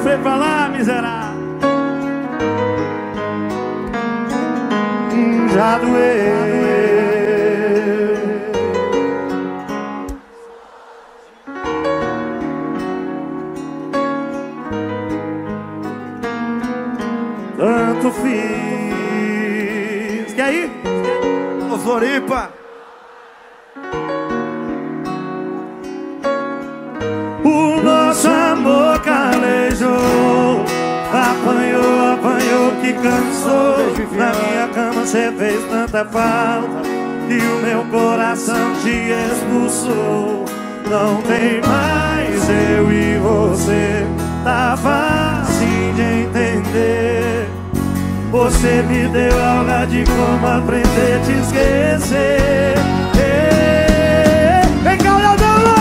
sofrer pra lá, miserável. Já doeu. Tanto fiz. E aí? Ô Floripa, o nosso amor calejou, apanhou, apanhou que cansou. Na minha cama cê fez tanta falta que o meu coração te expulsou. Não tem mais eu e você, tá fácil de entender. Você me deu aula de como aprender a te esquecer. Vem cá, olha o dono.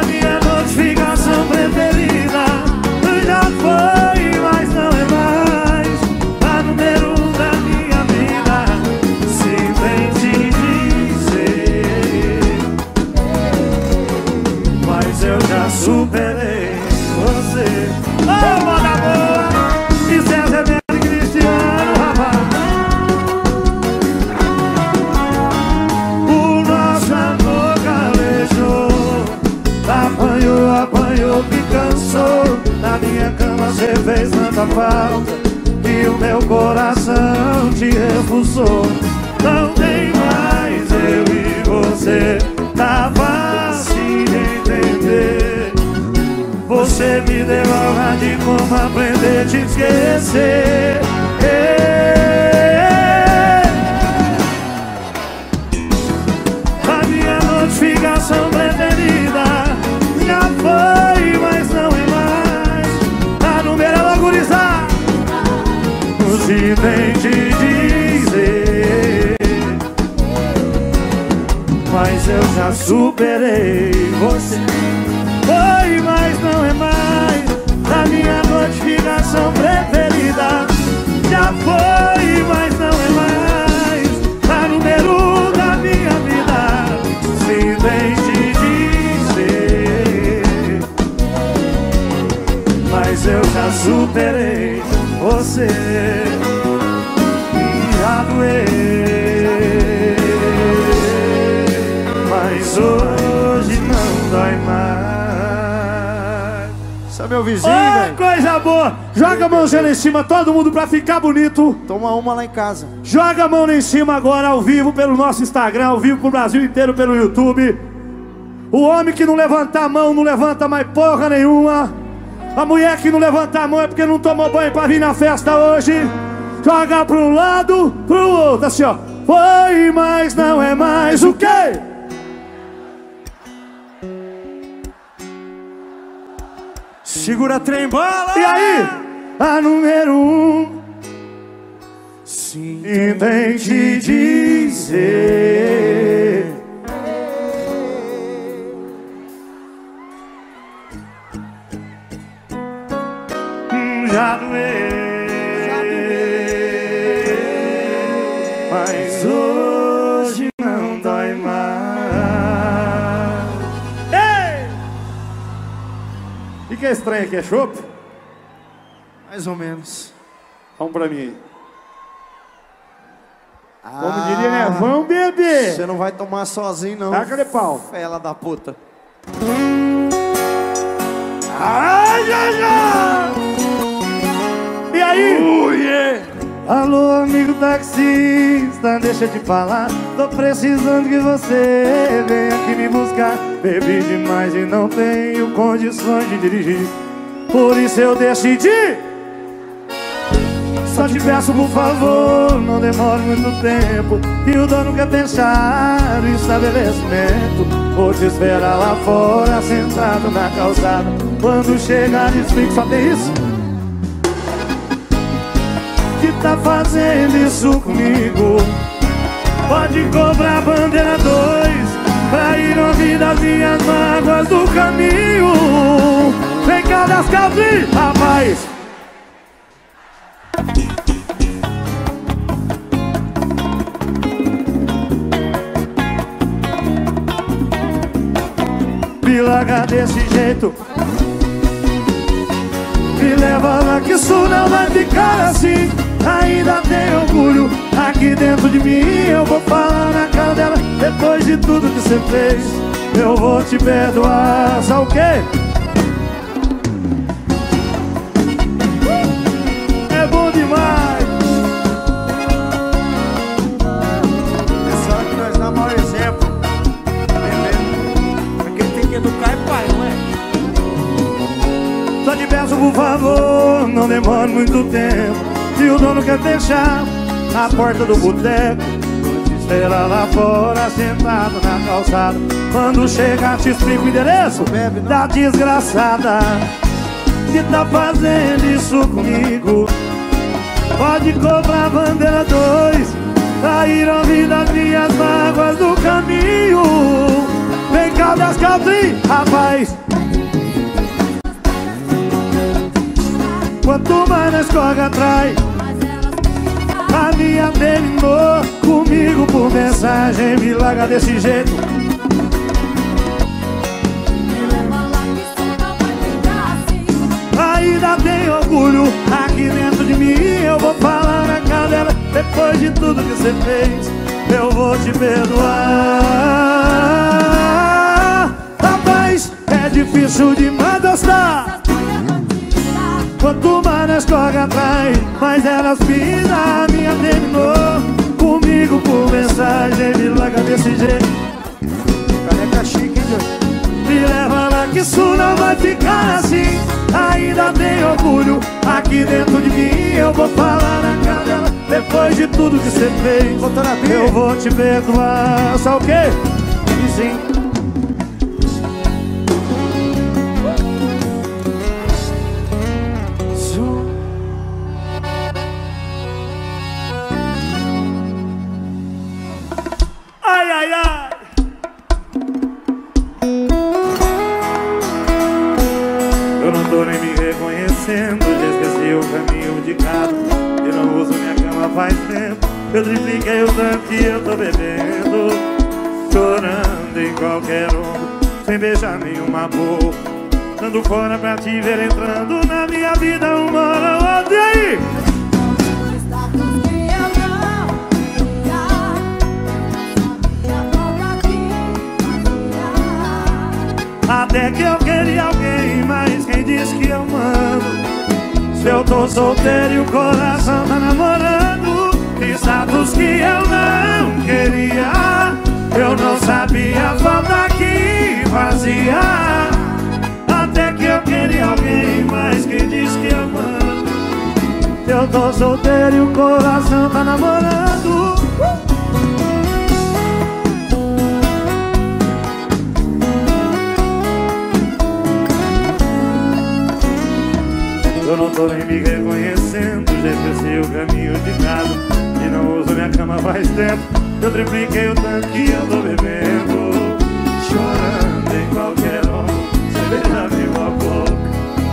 A minha notificação preferida já foi, mas não é mais a número 1 da minha vida. Se vem te dizer, mas eu já superei você. Oh, moda boa, isso é remédio. Na minha cama cê fez tanta falta que o meu coração te refusou. Não tem mais eu e você, tá fácil de entender. Você me deu aula de como aprender a te esquecer. A minha notificação preferida já foi, mas não é se vem te dizer, mas eu já superei você. Foi, mas não é mais a minha notificação preferida. Já foi, mas não é mais a número 1 da minha vida. Se vem te dizer, mas eu já superei você, já doeu, mas hoje não dói mais. Isso é meu vizinho, velho. Coisa boa. Joga a mãozinha lá em cima, todo mundo, pra ficar bonito. Toma uma lá em casa. Joga a mão lá em cima agora, ao vivo, pelo nosso Instagram, ao vivo pro Brasil inteiro, pelo YouTube. O homem que não levanta a mão, não levanta mais porra nenhuma. A mulher que não levanta a mão é porque não tomou banho pra vir na festa hoje. Joga pra um lado, pro outro, assim ó. Foi, mas não é mais o quê? Segura a trembola! E aí? A número 1. Sim, tem que dizer, já doeu, mas hoje não dói mais. Ei! E que é estranho aqui, é chope? Mais ou menos. Vamos pra mim. Como diria, né? Vamos beber. Você não vai tomar sozinho, não. Taca de pau. Fela da puta. Ai, ai, ai! E aí? Yeah. Alô, amigo taxista, deixa de falar. Tô precisando que você venha aqui me buscar. Bebi demais e não tenho condições de dirigir, por isso eu decidi. Só te peço, por favor, não demore muito tempo, que o dono quer pensar no estabelecimento. Vou te esperar lá fora, sentado na calçada. Quando chegar, explico, só tem isso. Tá fazendo isso comigo? Pode cobrar bandeira 2 pra ir ouvir das minhas mágoas do caminho. Vem cá das calças, rapaz. me larga desse jeito, me leva lá que isso não vai ficar assim. Ainda tem orgulho aqui dentro de mim. Eu vou falar na cara dela, depois de tudo que você fez eu vou te perdoar. Sabe o quê? Por favor, não demora muito tempo. Se o dono quer deixar na porta do boteco, vou te esperar lá fora, sentado na calçada. Quando chegar te explico o endereço da desgraçada que tá fazendo isso comigo. Pode cobrar bandeira 2, saíram vidas minhas mágoas do caminho. Vem cá, Caltrim, rapaz. Quanto mais na escorga atrai, a minha terminou comigo por mensagem. Me larga desse jeito, ainda tem orgulho aqui dentro de mim. Eu vou falar na cara dela, depois de tudo que você fez eu vou te perdoar. Rapaz, é difícil demais gostar. Quanto mais na escorga atrai, mas elas pisam. A minha terminou comigo por mensagem. Me larga desse jeito, careca chique, hein? Me leva lá que isso não vai ficar assim. Ainda tem orgulho aqui dentro de mim. Eu vou falar na cara dela, depois de tudo que você fez eu vou te perdoar. Sabe o quê? Vizinho. Eu tripliquei o tanto que eu tô bebendo, chorando em qualquer um, sem beijar nenhuma boca, dando fora pra te ver entrando na minha vida uma hora ou outra. E aí? Até que eu queria alguém, mas quem disse que eu mando? Se eu tô solteiro e o coração tá namorando. Status que eu não queria, eu não sabia a falta que fazia. Até que eu queria alguém, mas quem diz que eu mando? Eu tô solteiro e o coração tá namorando. Eu não tô nem me reconhecendo, já esqueci o caminho de casa. Não uso minha cama faz tempo. Eu tripliquei o tanto que eu tô bebendo, chorando em qualquer um, sem beijar nenhuma boca,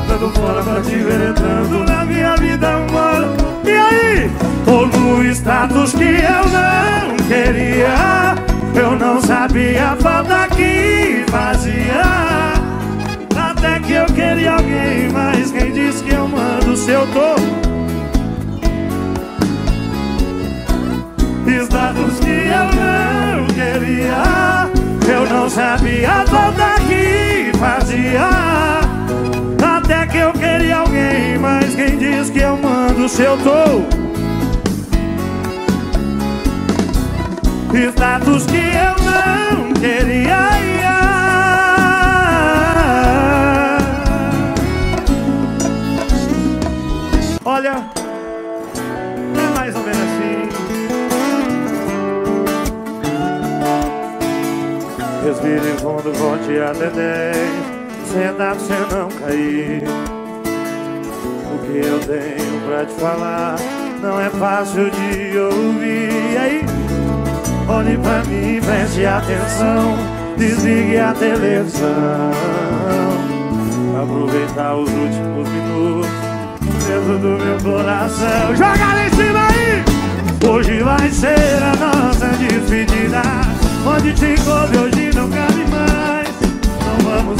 dando fora pra te ver entrando na minha vida humana. E aí? Tô no status que eu não queria, eu não sabia a falta que fazia. Até que eu queria alguém, mas quem disse que eu mando? Se eu tô status que eu não queria, eu não sabia a falta que fazia. Até que eu queria alguém, mas quem diz que eu mando? Se eu tô status que eu não queria, olha, é mais ou menos assim. Respire fundo, volte até 10. Senta pra você não cair. O que eu tenho pra te falar não é fácil de ouvir. E aí? Olhe pra mim, preste atenção. Desligue a televisão. Aproveitar os últimos minutos dentro do meu coração. Joga lá em cima aí! Hoje vai ser a nossa despedida. Onde te coube hoje não cabe mais. Não vamos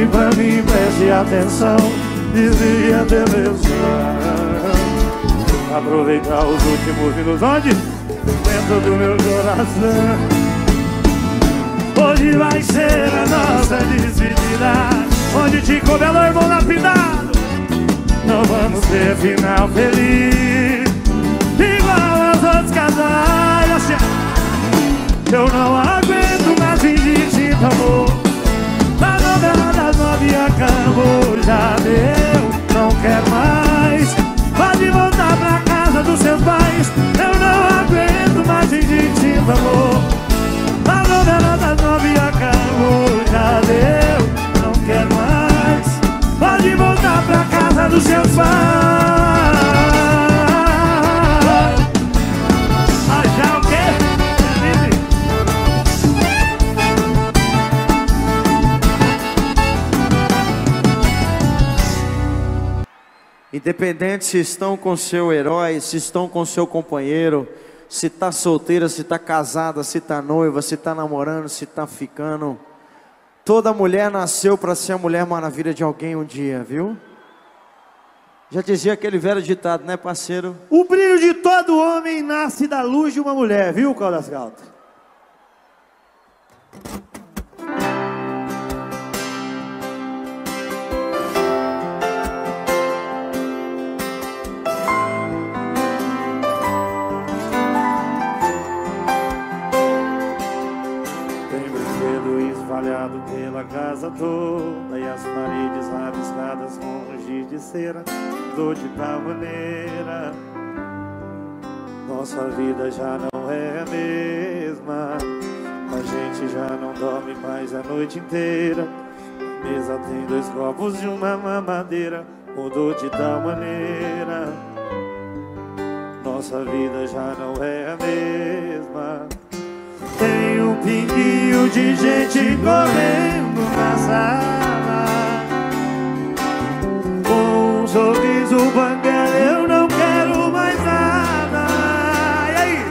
Olhe pra mim, preste atenção, desligue a televisão. Aproveitar os últimos minutos, onde? Dentro do meu coração. Hoje vai ser a nossa despedida, onde te coube meu irmão lapidado. Não vamos ter final feliz igual aos outros casais. Assim, eu não aguento mais fingir de amor. A novela das 9 acabou, já deu, não quero mais. Pode voltar pra casa dos seus pais. Eu não aguento mais fingir de amor. A novela das 9 acabou, já deu, não quero mais. Pode voltar pra casa dos seus pais. Ah, já o quê? Independente se estão com seu herói, se estão com seu companheiro, se tá solteira, se tá casada, se tá noiva, se tá namorando, se tá ficando. Toda mulher nasceu para ser a mulher maravilha de alguém um dia, viu? Já dizia aquele velho ditado, né, parceiro? O brilho de todo homem nasce da luz de uma mulher, viu, Caldas Galto? Espalhado pela casa toda e as paredes rabiscadas com rugir de cera, dor de tal maneira. Nossa vida já não é a mesma. A gente já não dorme mais a noite inteira. A mesa tem 2 copos e uma mamadeira, mudou de tal maneira. Nossa vida já não é a mesma. Tem um pinguinho de gente correndo na sala, com um sorriso banguela, eu não quero mais nada. E aí?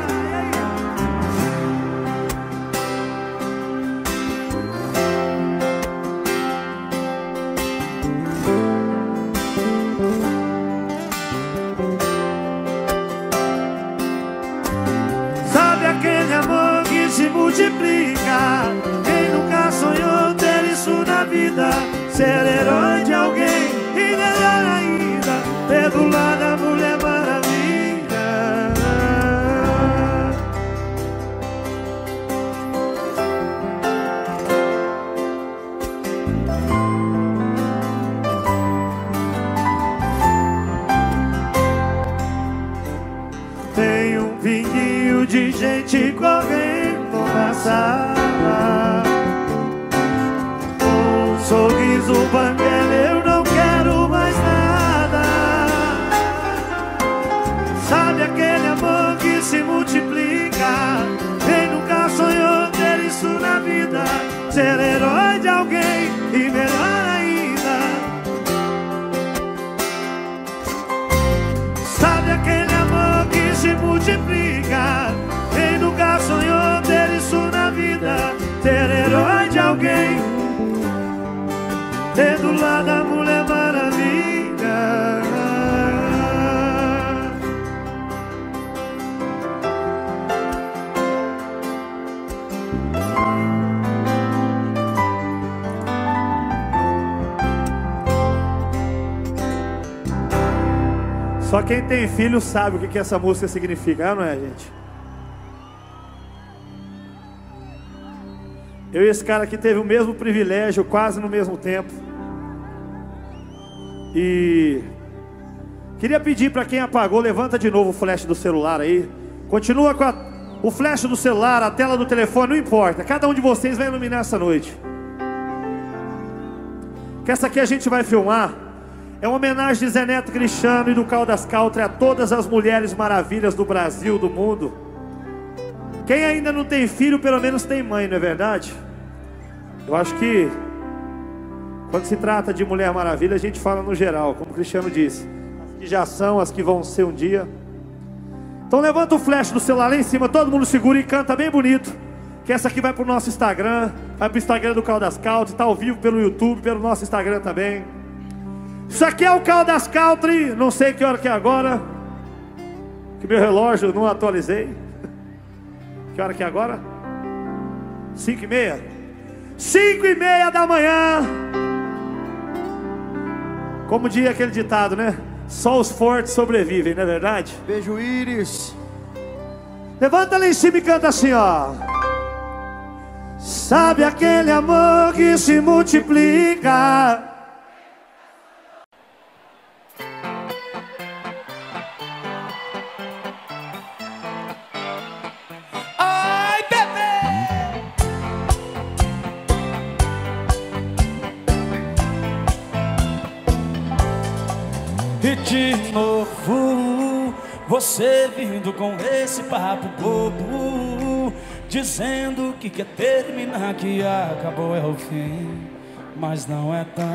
Sabe aquele amor se multiplica, quem nunca sonhou ter isso na vida, ser herói de alguém e melhor ainda, ter do lado a mulher maravilha. Tem um pinguinho de gente correndo na sala, com um sorriso banguela, eu não quero mais nada. Sabe aquele amor que se multiplica, quem nunca sonhou ter isso na vida, ser herói de alguém e melhor ainda. Sabe aquele amor que se multiplica, quem nunca sonhou ter isso na vida, ter herói de alguém, ter do lado a mulher maravilha. Só quem tem filho sabe o que essa música significa, não é, gente? Eu e esse cara aqui teve o mesmo privilégio, quase no mesmo tempo. E queria pedir para quem apagou, levanta de novo o flash do celular aí. Continua com o flash do celular, a tela do telefone, não importa. Cada um de vocês vai iluminar essa noite. Que essa aqui a gente vai filmar. É uma homenagem de Zé Neto Cristiano e do Caldas Country a todas as mulheres maravilhas do Brasil, do mundo. Quem ainda não tem filho, pelo menos tem mãe, não é verdade? Eu acho que quando se trata de Mulher Maravilha, a gente fala no geral, como o Cristiano disse. As que já são, as que vão ser um dia. Então levanta o flash do celular lá em cima, todo mundo segura e canta bem bonito. que essa aqui vai pro nosso Instagram, vai pro Instagram do Caldas Country, tá ao vivo pelo YouTube, pelo nosso Instagram também. Isso aqui é o Caldas Country, não sei que hora que é agora, que meu relógio não atualizei. Que hora que é agora? 5h30? 5h30 da manhã. Como diz aquele ditado, né? Só os fortes sobrevivem, não é verdade? Beijo, Íris. Levanta lá em cima e canta assim, ó. Sabe aquele amor que se multiplica? De novo, você vindo com esse papo bobo, dizendo que quer terminar, que acabou é o fim. Mas não é tão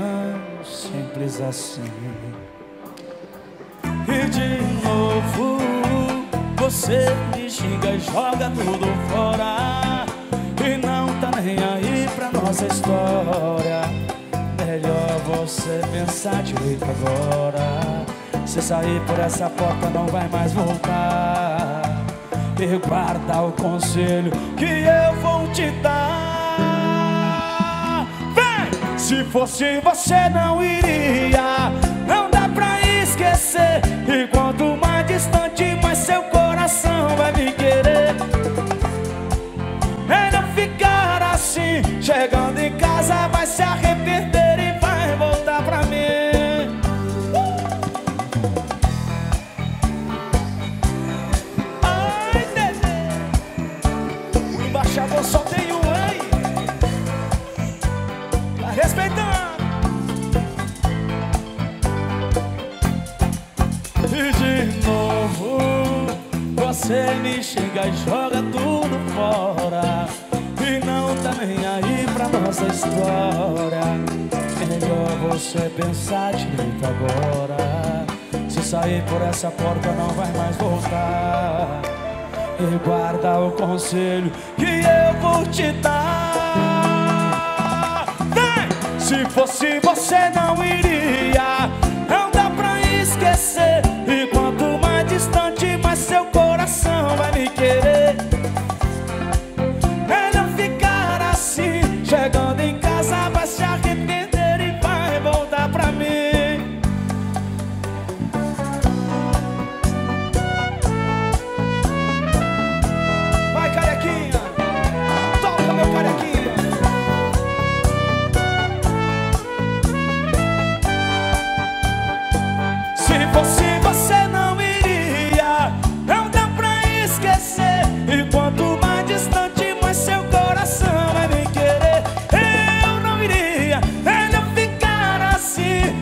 simples assim. E de novo, você me xinga e joga tudo fora, e não tá nem aí pra nossa história. Melhor você pensar direito agora. Se sair por essa porta não vai mais voltar. E guarda o conselho que eu vou te dar. Vem! Se fosse você não iria. Não dá pra esquecer. E quanto mais distante, mais seu coração vai me querer. É não ficar assim. Chegando em casa vai se arrepender e vai voltar pra mim. Eu só tenho um aí, tá respeitando. E de novo você me chega e joga tudo fora, e não tá nem aí pra nossa história. Melhor você pensar direito agora. Se sair por essa porta não vai mais voltar. E guarda o conselho que eu vou te dar. Vem! Se fosse você não iria. Não dá pra esquecer. E quanto mais distante, mais seu coração vai me querer. É não ficar assim. Chegando em casa vai se arrepender e vai voltar pra mim.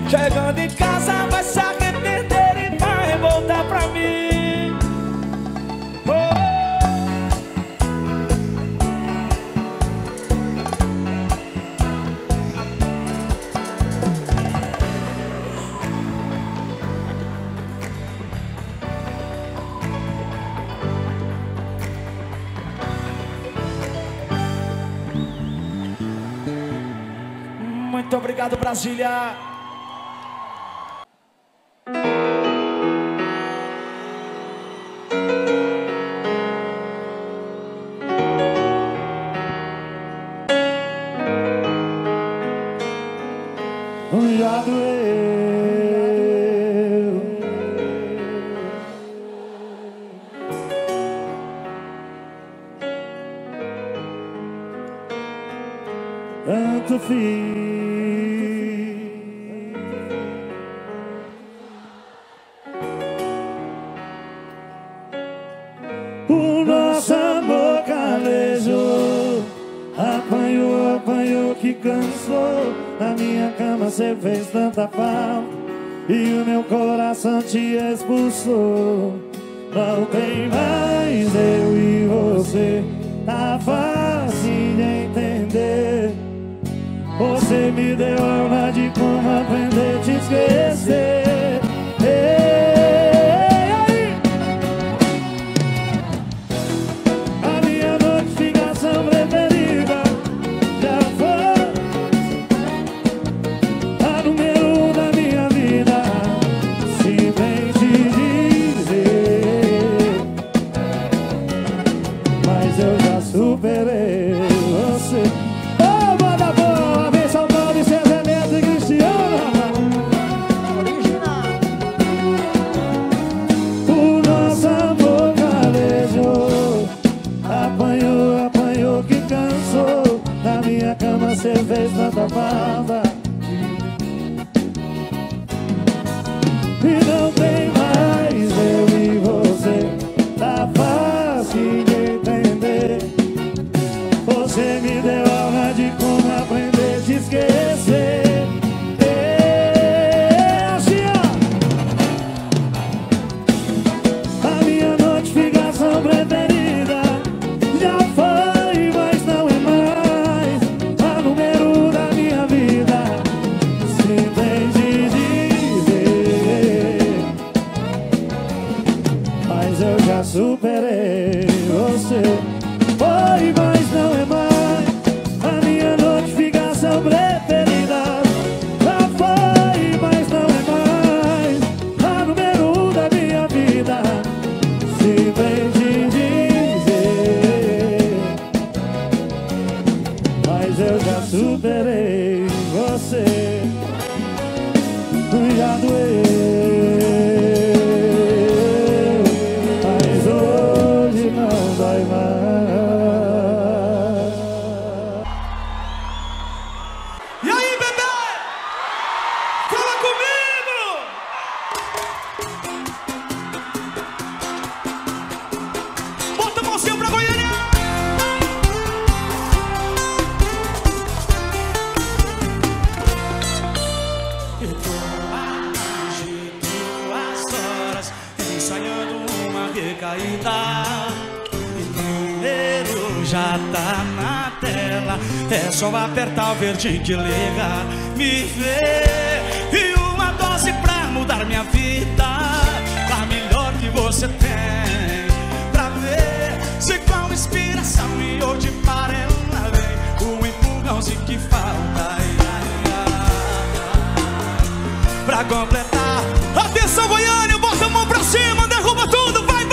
Chegando em casa vai se arrepender e vai voltar pra mim. Oh. Muito obrigado, Brasília. Não tem mais eu e você. Tá fácil de entender. Você me deu aula de como aprender a te esquecer. Ei, aí. A minha notificação mas eu já superei você. Ô, oh, banda boa, vem salvando e seja Neto e Cristiano. Original. O nosso amor calejou, apanhou, apanhou que cansou. Na minha cama cê fez tanta farda. E não tem mais eu e você, tá fácil de entender. Você me deu aula de como aprender a te esquecer. A minha notificação preferida já foi, mas não é mais a número da minha vida. Se tem de eu já superei você. Foi, mas não é mais a minha notificação preferida. Já foi, mas não é mais a número um da minha vida. Se bem te dizer, mas eu já superei você. Já doei. É só apertar o verde que liga, me vê, e uma dose pra mudar minha vida. A melhor que você tem pra ver se com inspiração e hoje para ela vem o empurrãozinho que falta. Pra completar, atenção Goiânia, bota a mão pra cima, derruba tudo, vai, vai!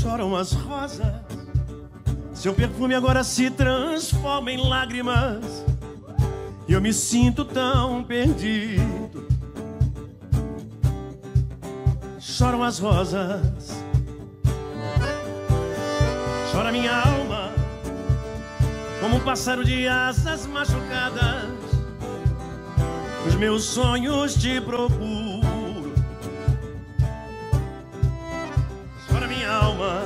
Choram as rosas, seu perfume agora se transforma em lágrimas. Eu me sinto tão perdido. Choram as rosas, Chora minha alma, como um pássaro de asas machucadas. Os meus sonhos te procuro. Chora minha alma,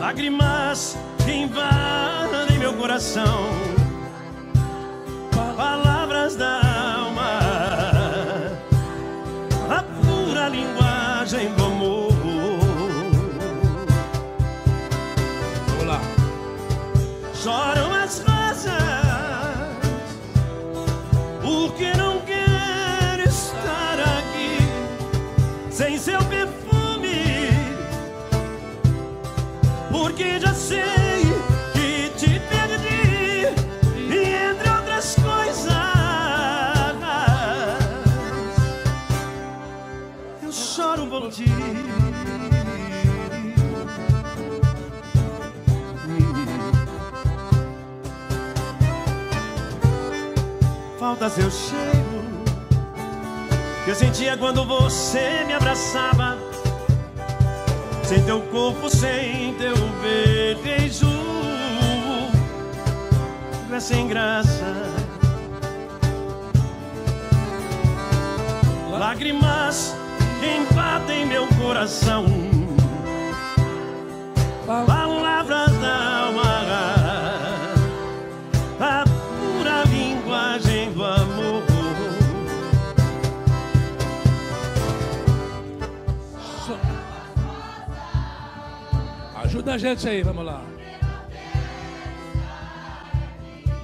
lágrimas que invadem meu coração, palavras da alma, a pura linguagem do amor. Olá. Choram as rosas, porque não quero estar aqui sem seu perfume, porque já sei. Falta seu cheiro que eu sentia quando você me abraçava. Sem teu corpo, sem teu beijo, é sem graça. Lágrimas invadem meu coração, palavras da alma, a pura linguagem do amor. Ajuda a gente aí, vamos lá.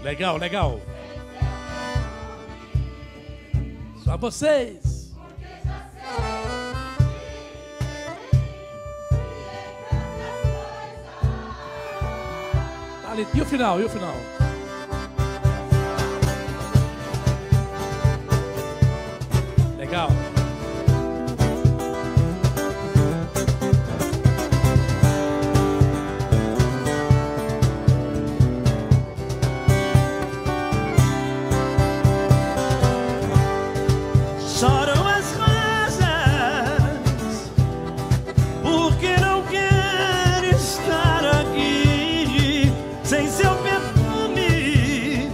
Legal, legal. Só vocês. E o final, e o final? Legal. Choram as rosas, porque não quero estar aqui sem seu perfume,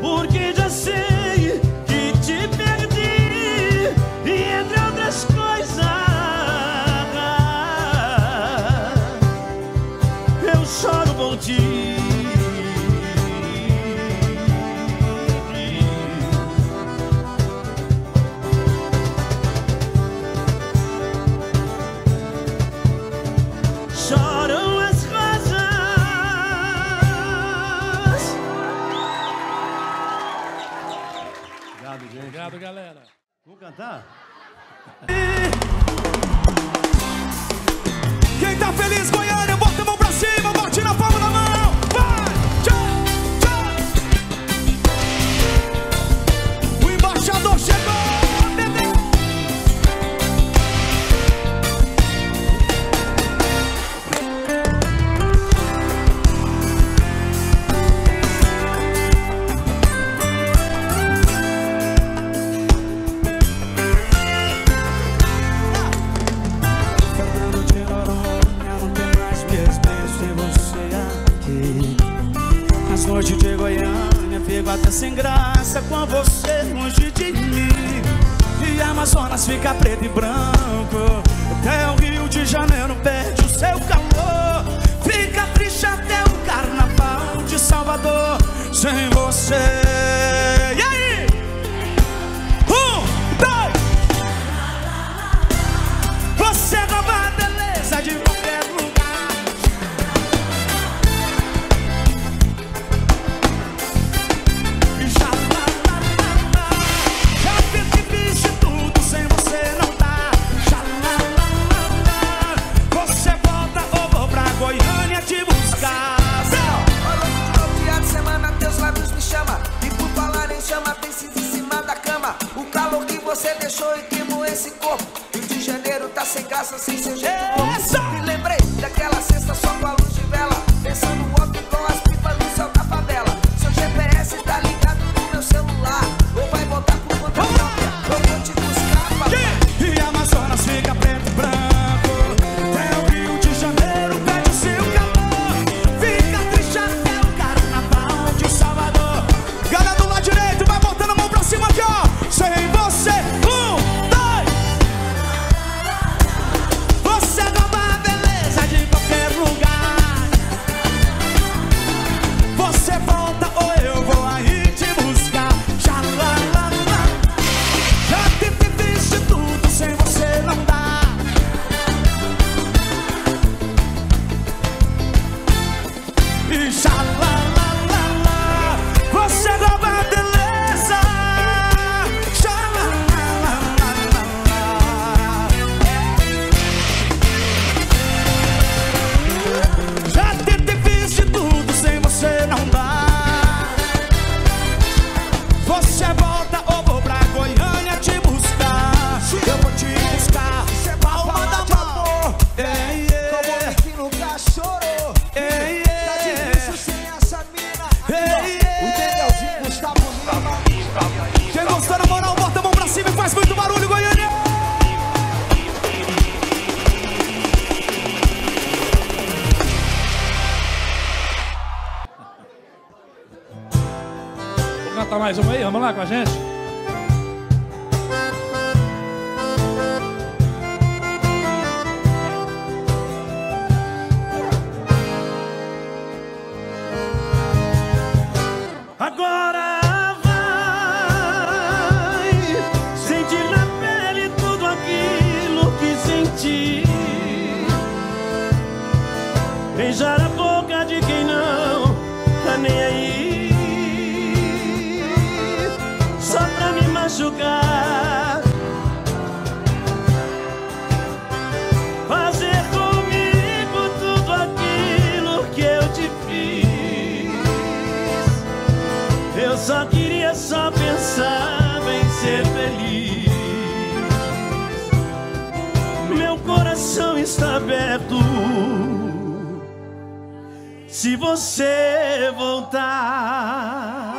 porque já sei que te perdi, e entre outras coisas eu choro por ti. Obrigado, galera. Vou cantar? Quem tá feliz, Goiânia, bota a mão pra cima, bote na palma da mão. Vai! Tchau, tchau. O embaixador chegou, bebê. Noite de Goiânia, fico até sem graça com você longe de mim. E Amazonas fica preto e branco, até o Rio de Janeiro perde o seu calor. Fica triste até o carnaval de Salvador sem você. E aí? 1, 2. Você rouba a beleza de qualquer lugar. Você deixou e queimou esse corpo. Rio de Janeiro tá sem graça, sem seu jeito. Me lembrei daquela sexta só com a luz de vela, pensando o homem com as pipas no céu da favela. Seu GPS tá ligado no meu celular, ou vai voltar por conta própria, eu vou te buscar, papai. E Amazonas fica preto. mais uma aí? Vamos lá com a gente? Agora vai sentir na pele tudo aquilo que senti, beijar a boca de quem não tá nem aí, só pra me machucar, fazer comigo tudo aquilo que eu te fiz. Eu só queria, só pensava em ser feliz. Meu coração está aberto se você voltar.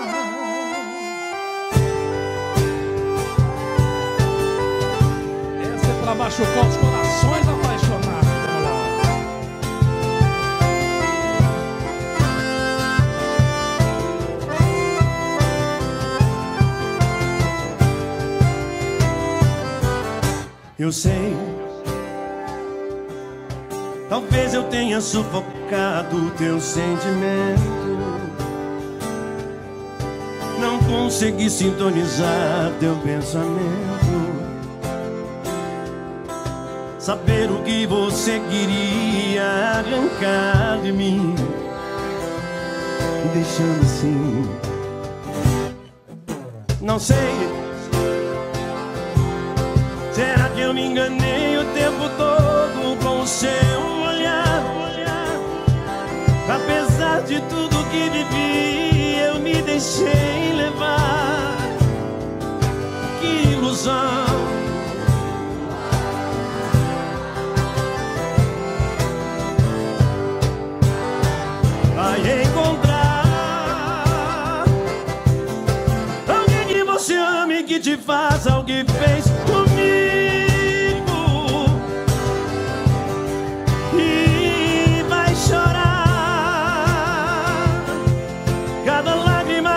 Essa é pra machucar os corações apaixonados. Eu sei, talvez eu tenha sufocado teu sentimento, não consegui sintonizar teu pensamento, saber o que você queria arrancar de mim, me deixando assim. Não sei, será que eu me enganei o tempo todo com o seu Apesar de tudo que vivi, eu me deixei levar. Que ilusão! Vai encontrar alguém que você ama e que te faz algo que fez comigo, e vai chorar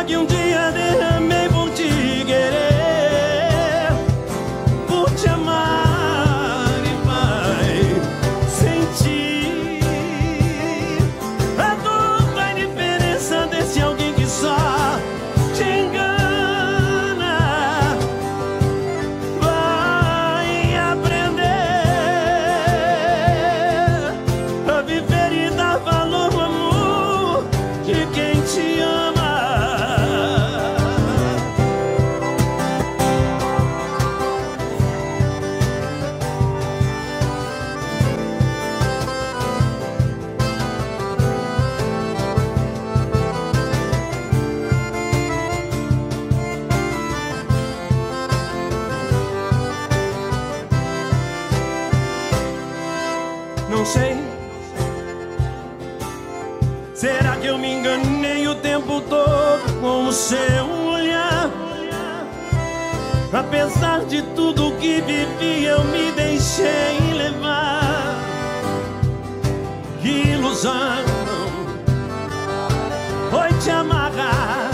que um dia derramei por te querer, por te amar, e vai sentir a dor da indiferença desse alguém que só te engana. Vai aprender a viver e dar valor ao amor de quem te ama. Não sei, será que eu me enganei o tempo todo com o seu olhar? Apesar de tudo que vivi, eu me deixei levar. Que ilusão foi te amarrar.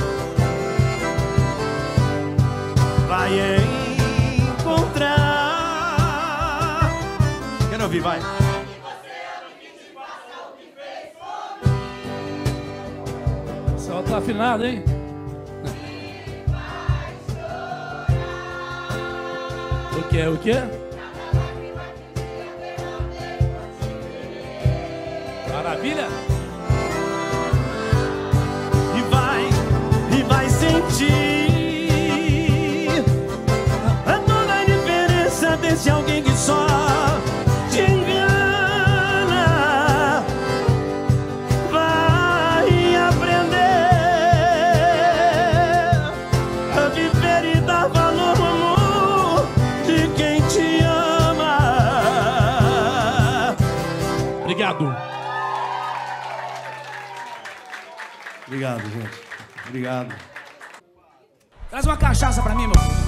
Vai encontrar. Quero ouvir, vai. Ela tá afinada, hein? Vai chorar. O que é? O que é? Maravilha! E vai sentir a toda a diferença desse alguém que só te engana. Obrigado, gente. Obrigado. Traz uma cachaça pra mim, meu filho.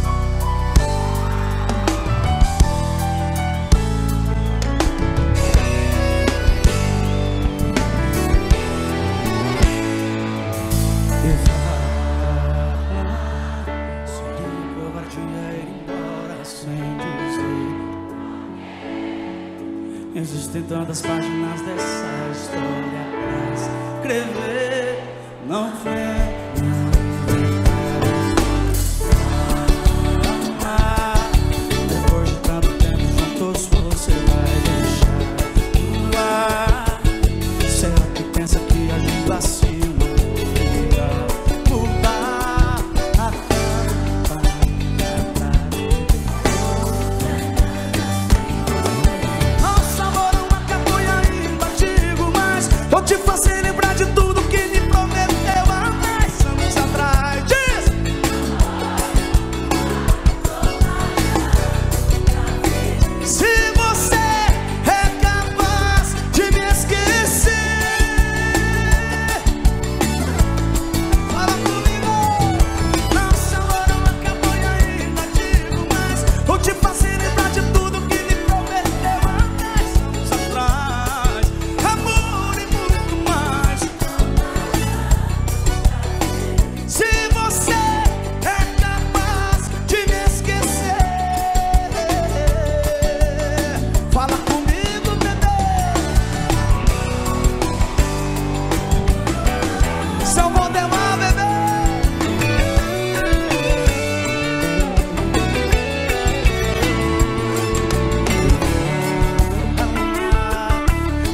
existem tantas páginas dessa história pra escrever. Não vem.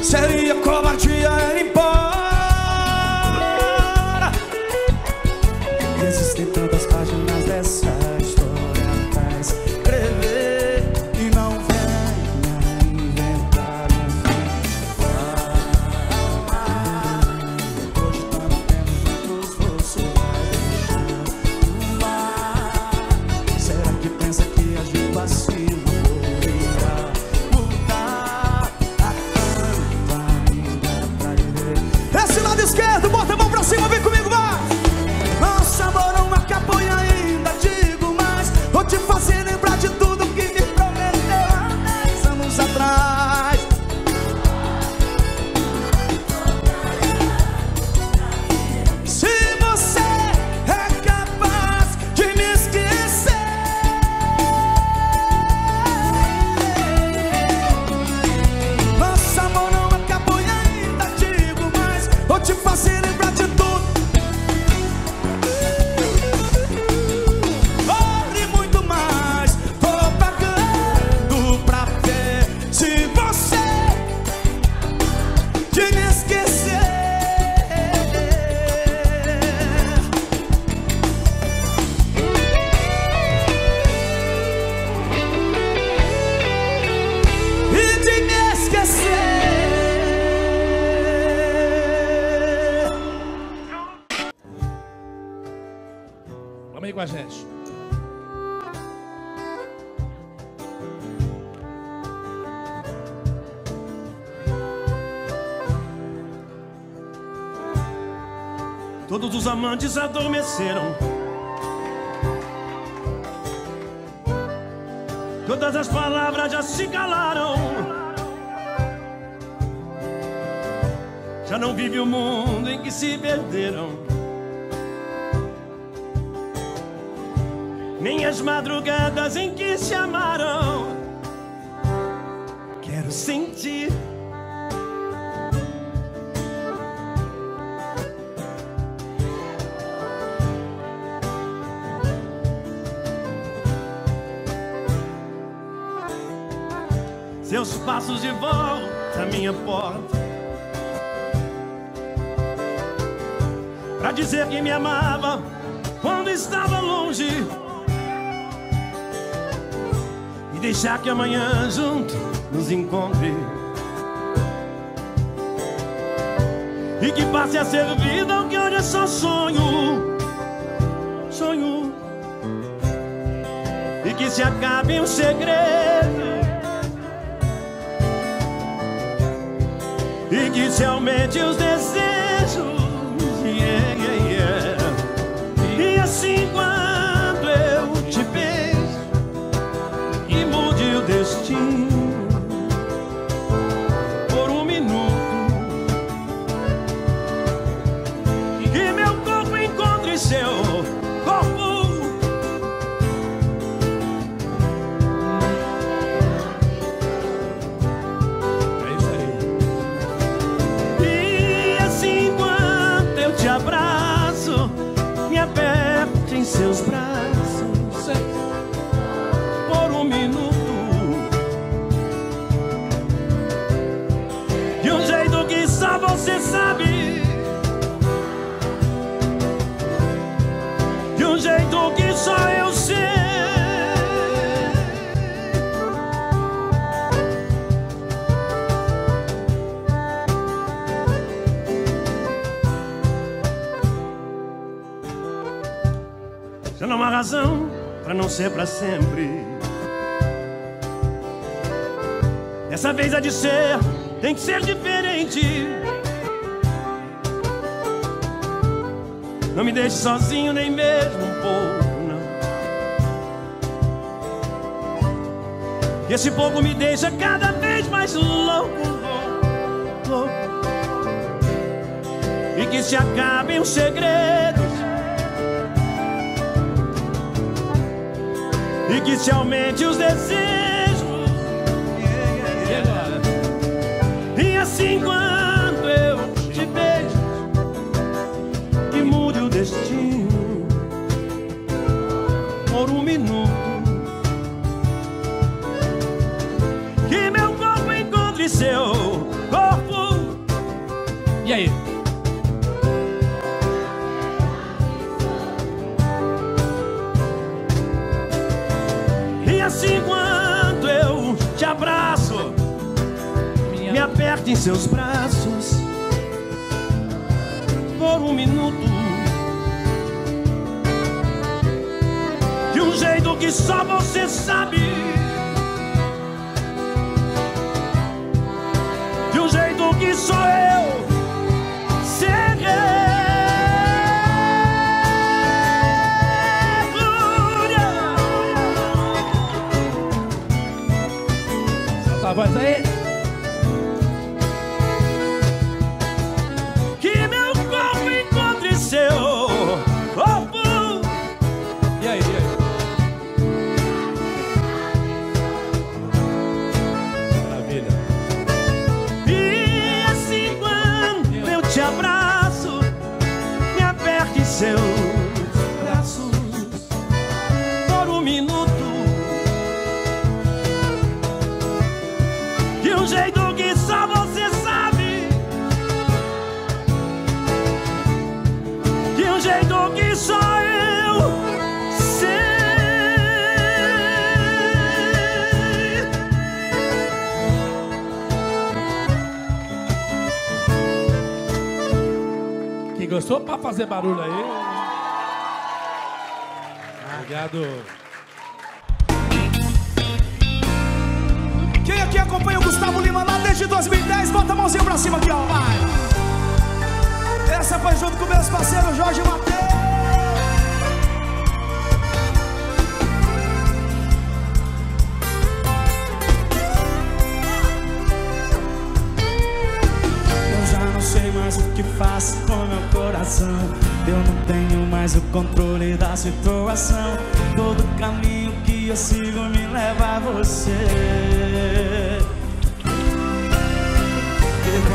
Seria covardia ir embora. Existem tantas páginas dessa história pra escrever e não venha inventar um fim. Depois de tanto tempo juntos você vai deixar o mar. Será que pensa que ajuda assim? Esquerdo, bota a mão pra cima, vem comigo, vai! Nosso amor não acabou e ainda digo mais, vou te fazer lembrar de tudo que me prometeu há 10 anos atrás. Se você é capaz de me esquecer, nosso amor não acabou e ainda digo mais, vou te fazer lembrar de tudo. Olhe muito mais, tô pagando pra ver se você de me esquecer e de me esquecer. Vem com a gente. Todos os amantes adormeceram, todas as palavras já se calaram. Já não vive o mundo em que se perderam, nem as madrugadas em que se amaram. Quero sentir seus passos de volta à minha porta, pra dizer que me amava quando estava longe, e deixar que amanhã junto nos encontre, e que passe a ser vida ao que hoje é só sonho, sonho, e que se acabe um segredo, e que se aumente os desejos, yeah, yeah, yeah. E assim quando eu te beijo, por um minuto, que meu corpo encontre seu corpo, seus braços por um minuto, de um jeito que só você sabe, de um jeito que só eu sei. Já não há razão pra não ser pra sempre. Dessa vez há de ser, tem que ser diferente. Não me deixe sozinho nem mesmo um pouco, não. E esse pouco me deixa cada vez mais louco, louco. E que se acabem os segredos, e que se aumente os desejos, E assim quando eu te beijo, que mude o destino por um minuto, que meu corpo encontre seu corpo. E aí? Assim quando eu te abraço, me aperta em seus braços por um minuto, de um jeito que só você sabe, de um jeito que só eu sei. Que meu corpo encontre seu corpo. E aí? Maravilha. E assim quando eu te abraço, me aperta em seus braços por um minuto, de um jeito que só você sabe, de um jeito que só eu sei. Quem gostou, para fazer barulho aí. Obrigado. Quem aqui acompanha o Gusttavo Lima lá desde 2010, bota a mãozinha pra cima aqui, ó, vai! Essa foi junto com meus parceiros Jorge Mateus. Eu já não sei mais o que faço com meu coração, eu não tenho mais o controle da situação. Todo caminho que eu sigo me leva a você.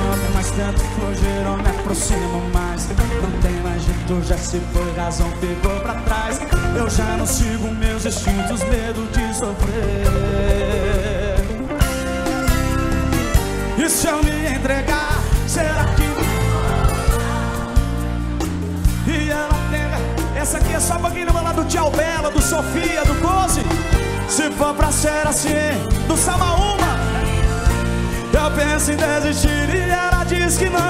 Quanto mais tanto fugir, eu me aproximo mais. Não tem mais jeito, já se foi, razão ficou pra trás. Eu já não sigo meus instintos, medo de sofrer. E se eu me entregar, será que... E ela pega... Essa aqui é só pra quem não vai lá do Tchau Bela, do Sofia, do Doze. Se for pra ser assim, do Samaúma. Eu penso em desistir e ela diz que não.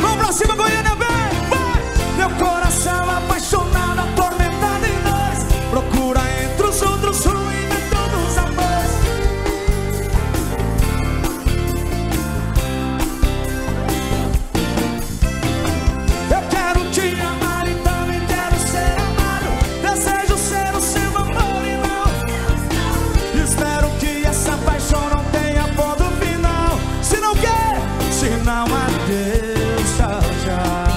Vão pra cima, Goiânia, vem, vai! Meu coração apaixonado, atormentado em dois, procura entre os outros um e dentro dos amores. Eu quero te amar e também quero ser amado, desejo ser o seu amor e não espero que essa paixão não tenha. Não adeus, tchau, tchau.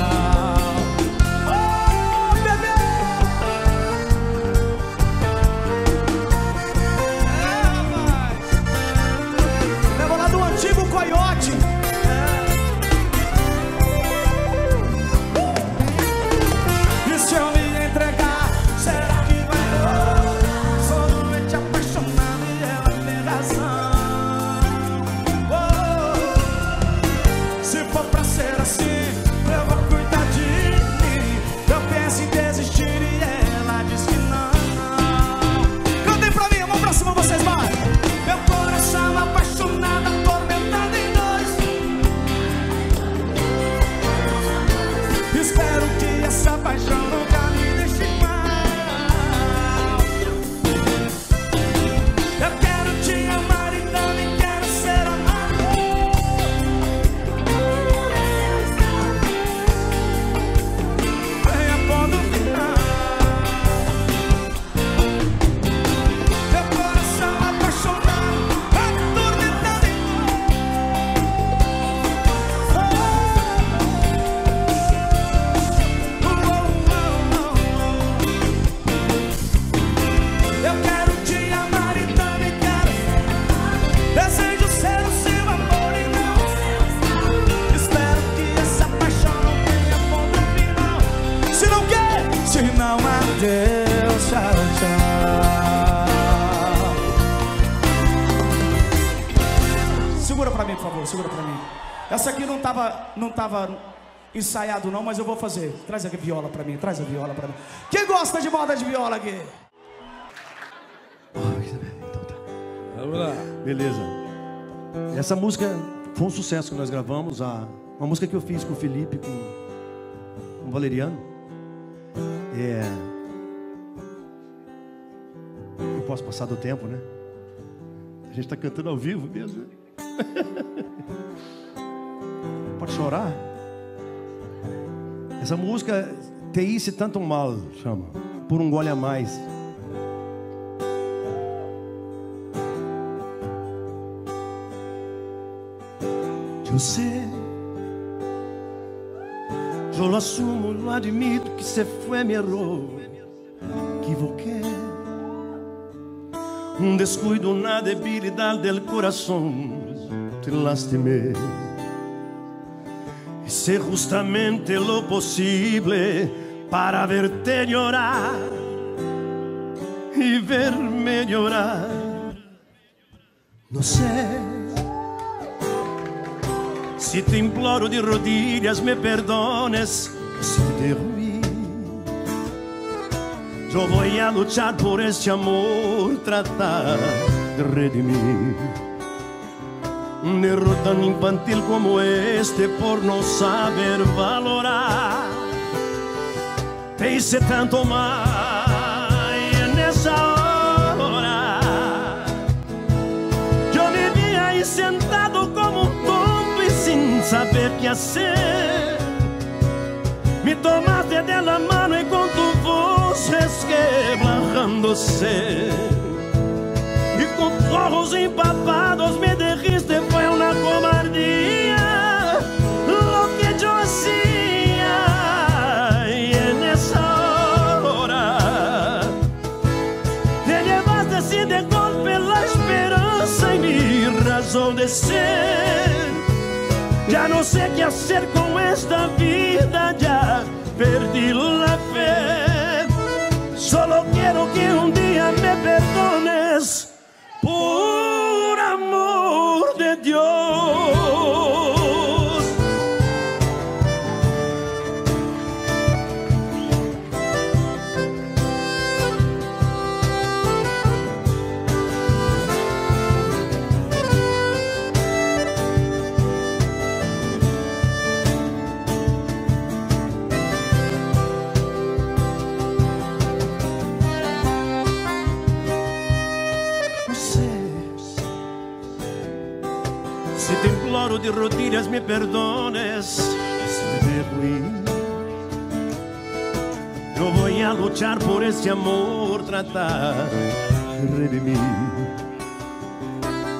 por favor, segura pra mim. Essa aqui não tava ensaiado não, mas eu vou fazer. Traz a viola pra mim, traz a viola pra mim. Quem gosta de moda de viola aqui? Então tá. Vamos lá. Beleza. Essa música foi um sucesso que nós gravamos. Uma música que eu fiz com o Felipe, com o Valeriano. Eu posso passar do tempo, né? A gente tá cantando ao vivo mesmo, né? Pode chorar. Essa música "Te Hice Tanto Mal", chama "Por um Gole a Mais". Eu sei, eu lo assumo, lo admito que você foi, me errou, equivoquei. Um descuido na debilidade del coração, te lastimei. Hice justamente lo posible para verte llorar y verme llorar. No sé si te imploro de rodillas me perdones, si te ruí. Yo voy a luchar por este amor, tratar de redimir. Un error tan infantil como este por no saber valorar. Te hice tanto mal y en esa hora yo vivía ahí sentado como un tonto y sin saber qué hacer. Me tomaste de la mano y con tu voz resqueblajándose y con ojos empapados me dijiste fue una cobardía lo que yo hacía. Y en esa hora te llevaste así de golpe la esperanza y mi razón de ser. Ya no sé qué hacer con esta vida, ya perdí la fe. Solo quiero que un día me perdones, por amor de Dios. Si te imploro de rodillas me perdones, yo voy a luchar por este amor, tratar de redimir.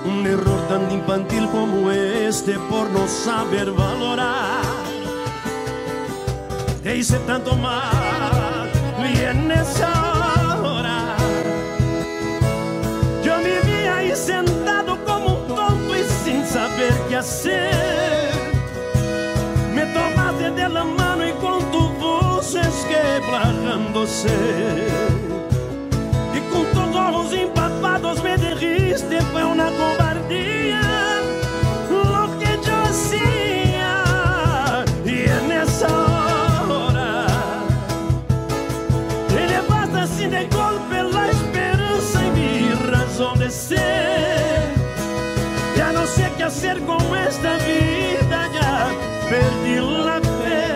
Un error tan infantil como este por no saber valorar. Te hice tanto mal y en esa hora yo vivía ahí sentado como un tonto y sin saber qué hacer. Me tomaste de la mano y con tu voz esqueblajándose y con todos los empapados me dijiste fue una cobardía lo que yo hacía. Y en esa hora te levantaste así de golpe la esperanza y mi razón de ser. Ya no sé qué hacer con esta vida, ya perdí la fe.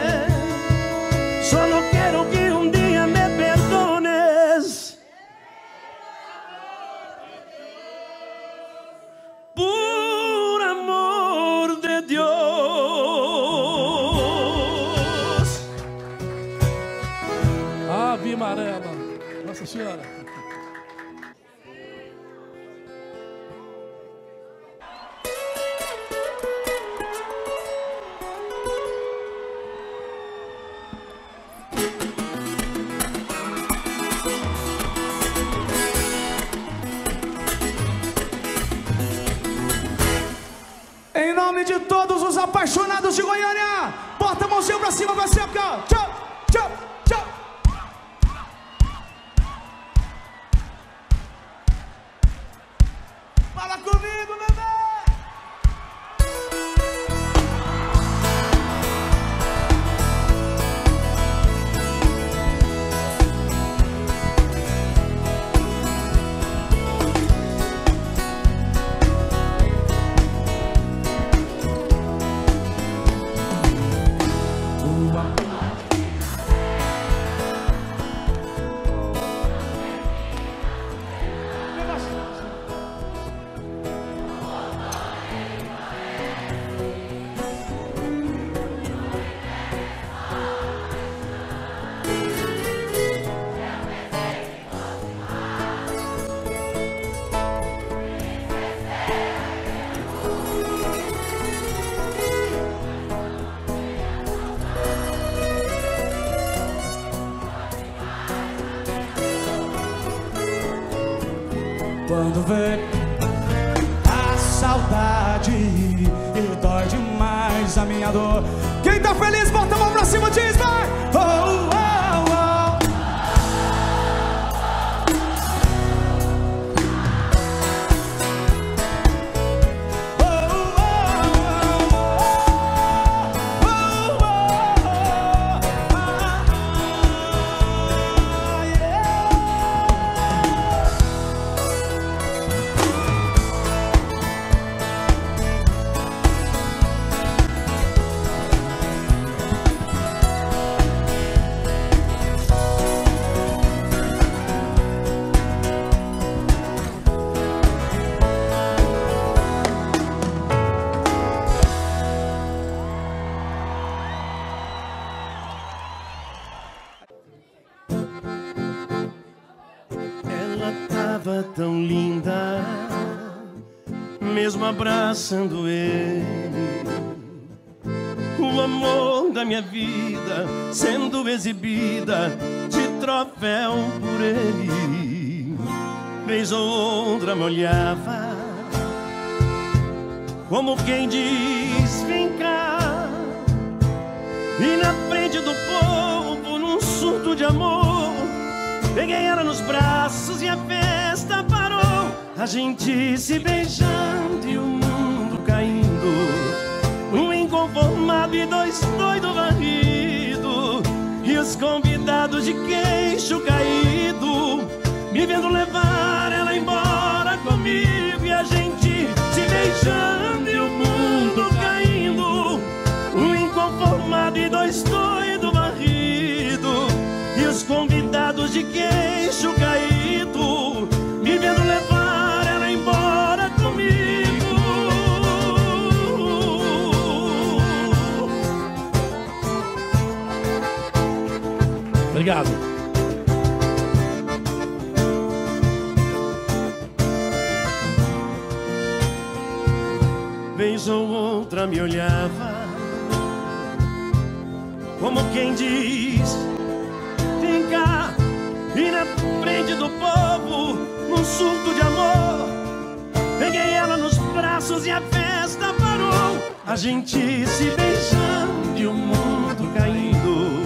Solo quiero que un día me perdones, por amor de Deus. Ave Amarela, Nossa Senhora. De todos os apaixonados de Goiânia, bota a mãozinha pra cima, vai ser cá. Tchau, tchau, tchau. Fala comigo, bebê. saudade e dói demais a minha dor. Quem tá feliz, bota a mão pra cima, diz vai! Oh, oh. Tão linda, mesmo abraçando ele, o amor da minha vida sendo exibida de troféu por ele. Vez ou outra me olhava como quem diz vem cá, e na frente do povo, num surto de amor, peguei ela nos braços e a festa parou. A gente se beijando e o mundo caindo, um inconformado e dois doido varrido, e os convidados de queixo caído me vendo levar ela embora comigo. E a gente se beijando e o mundo caindo, um inconformado e dois doido varrido, e os convidados de queixo caído me vendo levar ela embora comigo. Obrigado. Vez ou outra me olhava como quem diz vem cá, e na frente do povo, num surto de amor, peguei ela nos braços e a festa parou. A gente se beijando e o mundo caindo,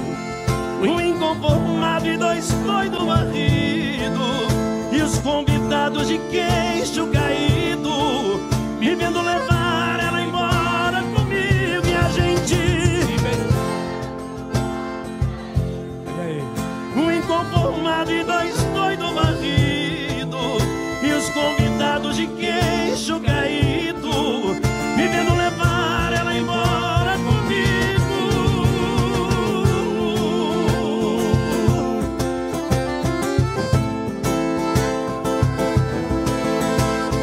um inconformado e dois doido varrido, e os convidados de queixo caído me vendo levar ela embora comigo. E a gente conformado e dois doido varrido, e os convidados de queixo caído me vendo levar ela embora comigo.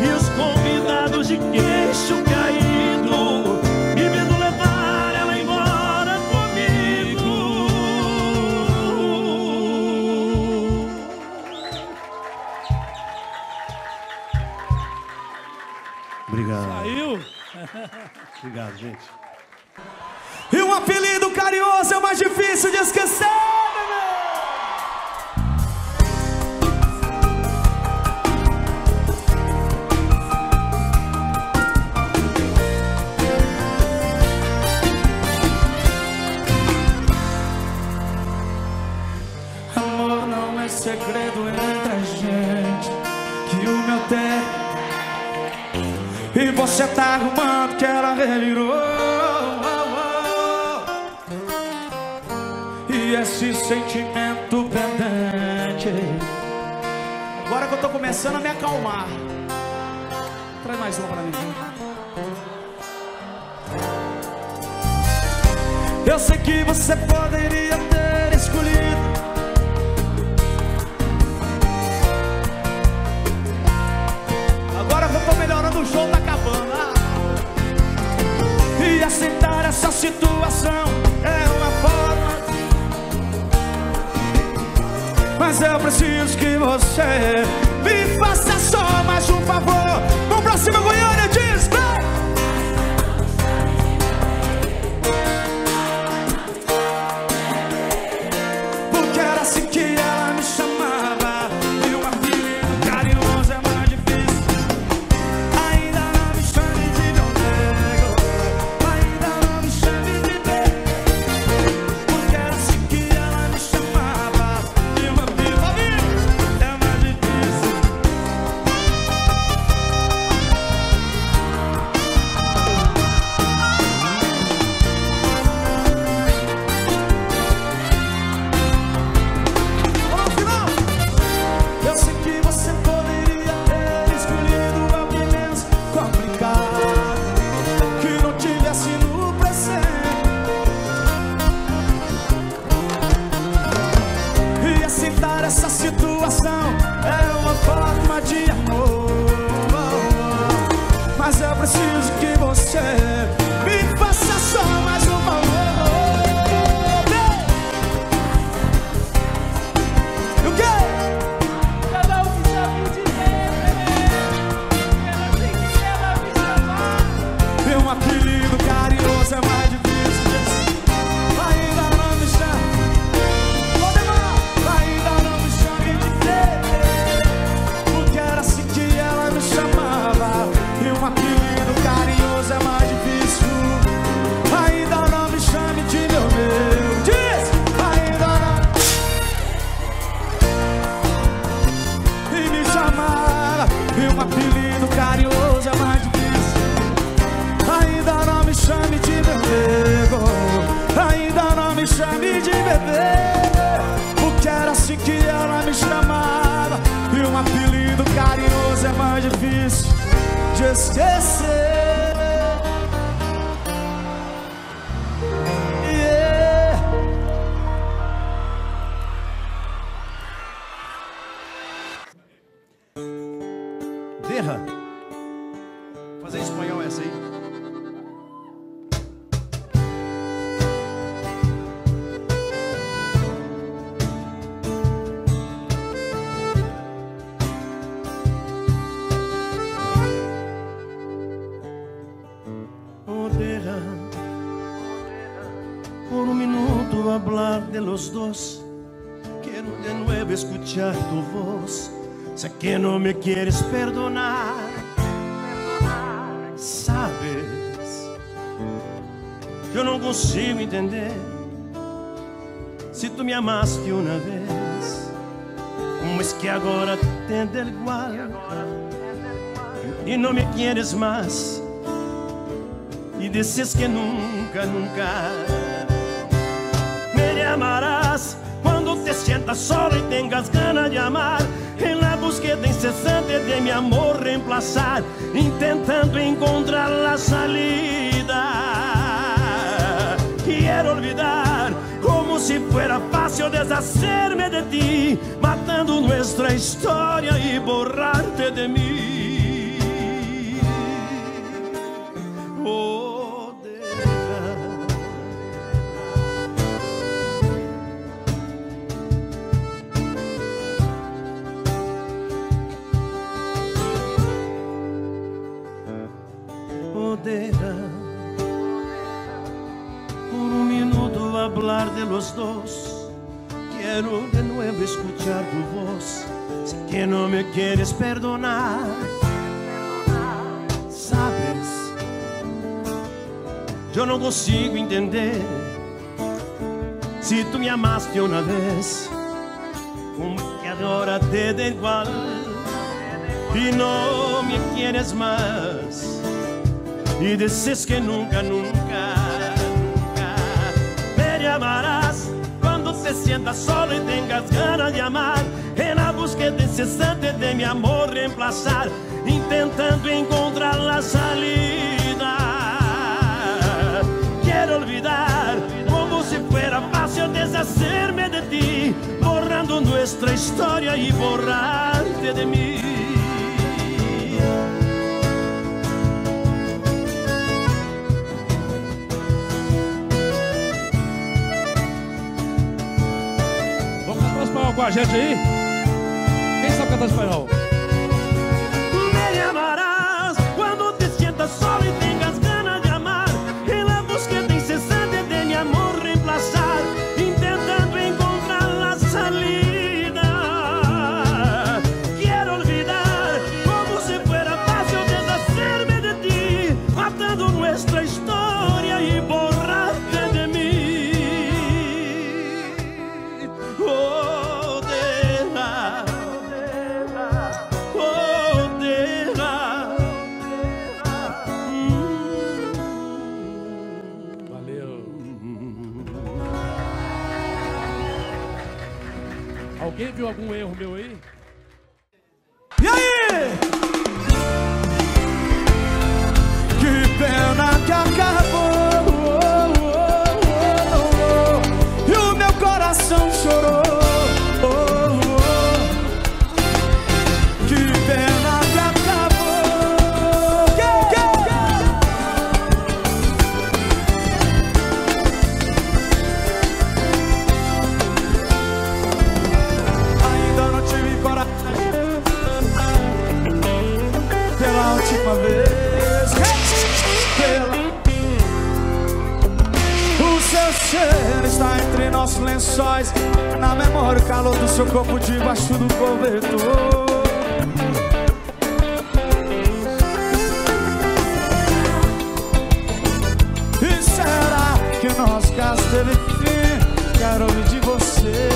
E os convidados de queixo caído me vendo levar ela embora comigo. Saiu? Obrigado, gente. E um apelido carinhoso é o mais difícil de esquecer, bebê. Amor não é segredo entre a gente, que o meu tempo e você tá arrumando que ela revirou, oh, oh, oh. E esse sentimento pendente, agora que eu tô começando a me acalmar. Traz mais uma pra mim. Eu sei que você poderia ter escolhido melhorando o jogo da cabana, e aceitar essa situação é uma forma, mas eu preciso que você me faça só mais um favor. Vamos pra cima, Goiânia, diz vai! Porque era assim que ela me chamava, e uma filha carinhosa é mais difícil. Ainda não me chame preciso que você me faça só mais um favor. O quê? Cada um que sabe o direito, ela tem que ela me chamar. Meu apelido carinhoso é mais difícil. Porque era assim que ela me chamava, e um apelido carinhoso é mais difícil de esquecer. Derra. Fazer em espanhol essa aí. Por un minuto hablar de los dos, quiero de nuevo escuchar tu voz. Sé que no me quieres perdonar, sabes, yo no consigo entender. Si tú me amaste una vez, ¿cómo es que ahora te da igual? Y no me quieres más, y dices que nunca, nunca me amarás. Cuando te sientas solo y tengas ganas de amar, en la búsqueda incesante de mi amor reemplazar, intentando encontrar la salida. Quiero olvidar como si fuera fácil deshacerme de ti, matando nuestra historia y borrarte de mí. Oh, por un minuto hablar de los dos, quiero de nuevo escuchar tu voz. Sé que no me quieres perdonar, sabes, yo no consigo entender. Si tú me amaste una vez, como que ahora te da igual y no me quieres más, y dices que nunca, nunca, nunca me llamarás. Cuando te sientas solo y tengas ganas de amar, en la búsqueda incesante de mi amor reemplazar, intentando encontrar la salida. Quiero olvidar como si fuera fácil deshacerme de ti, borrando nuestra historia y borrarte de mí. Com a gente aí, quem sabe cantar espanhol? Me amarás quando te sientas solo e tengas ganas de amar, en la búsqueda incesante de mi amor reemplazar, intentando encontrar la salida. Quiero olvidar como si fuera fácil deshacerme de ti, matando nuestra historia y borrarte de mí. Oh, alguém viu algum erro meu aí? E aí? Que pena que acabou, oh, oh, oh, oh, e o meu coração chorou, oh, oh. Que pena que acabou, yeah, yeah, yeah. uma vez O seu cheiro está entre nossos lençóis, na memória o calor do seu corpo debaixo do cobertor. E será que o nosso caso teve fim? Quero ouvir de você.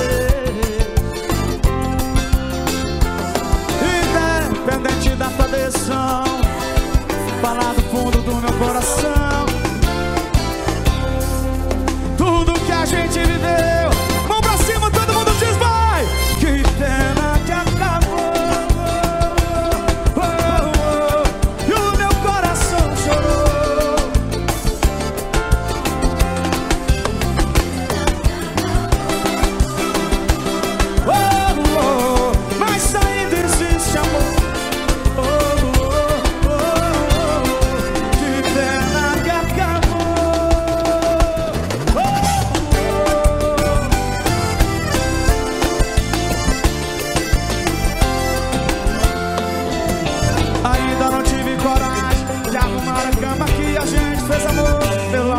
Independente da tua decisão, falar do fundo do meu coração. Tudo que a gente viveu, mão pra cima, todo mundo diz vai. Que pena que acabou, oh, oh, oh. E o meu coração chorou. Oh, oh, oh. Mas ainda existe amor.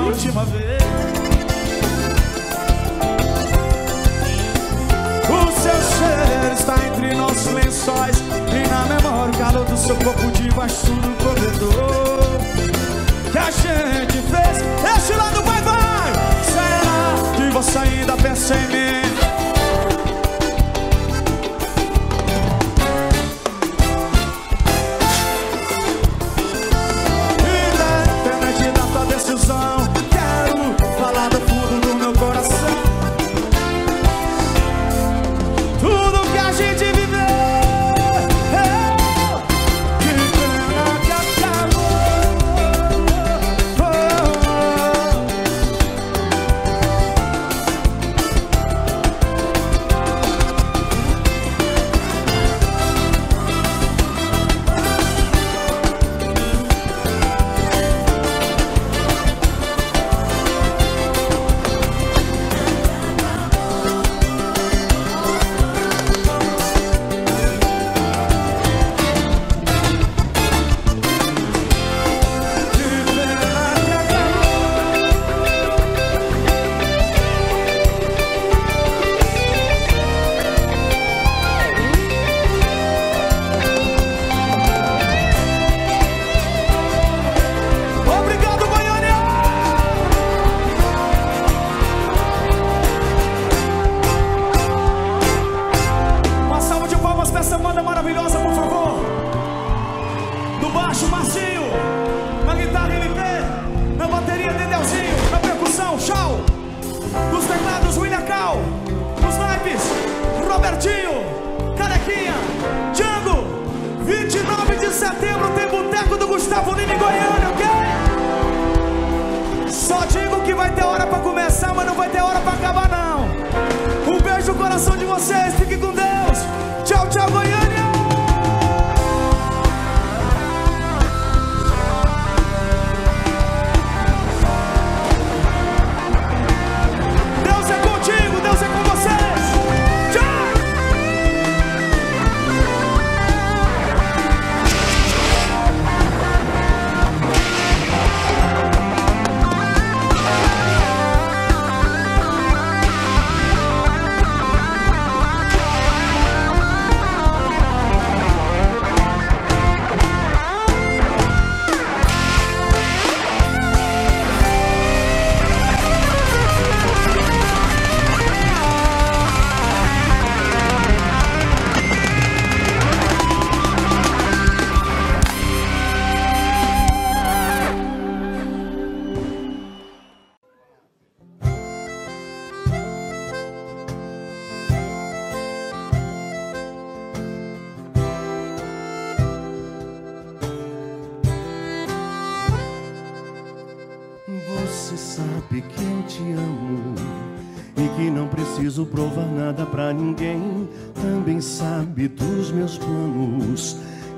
Última vez. O seu cheiro está entre nossos lençóis e na memória o calor do seu corpo debaixo do corredor. Que a gente fez este lado vai vai. Será que você ainda pensa em mim? Independente da tua decisão,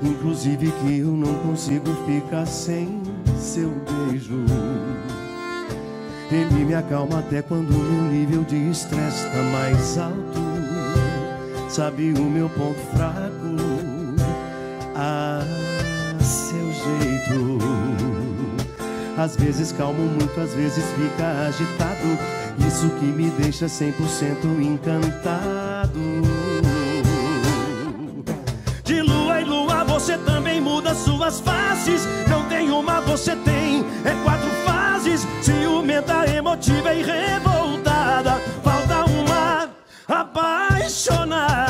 inclusive que eu não consigo ficar sem seu beijo. Ele me acalma até quando meu nível de estresse tá mais alto. Sabe o meu ponto fraco? Ah, seu jeito. muito. Às vezes calmo muito, às vezes fica agitado. Isso que me deixa 100% encantado. De lua em lua você também muda suas faces. Não tem uma, você tem, é 4 fases. Ciumenta, emotiva e revoltada. Falta uma apaixonada.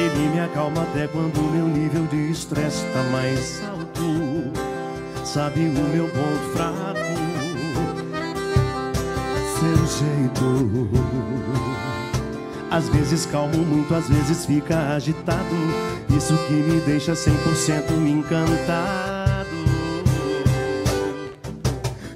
Ele me acalma até quando meu nível de estresse tá mais alto. Sabe o meu ponto fraco, seu jeito. Às vezes calmo muito, às vezes fica agitado. Isso que me deixa 100% encantado.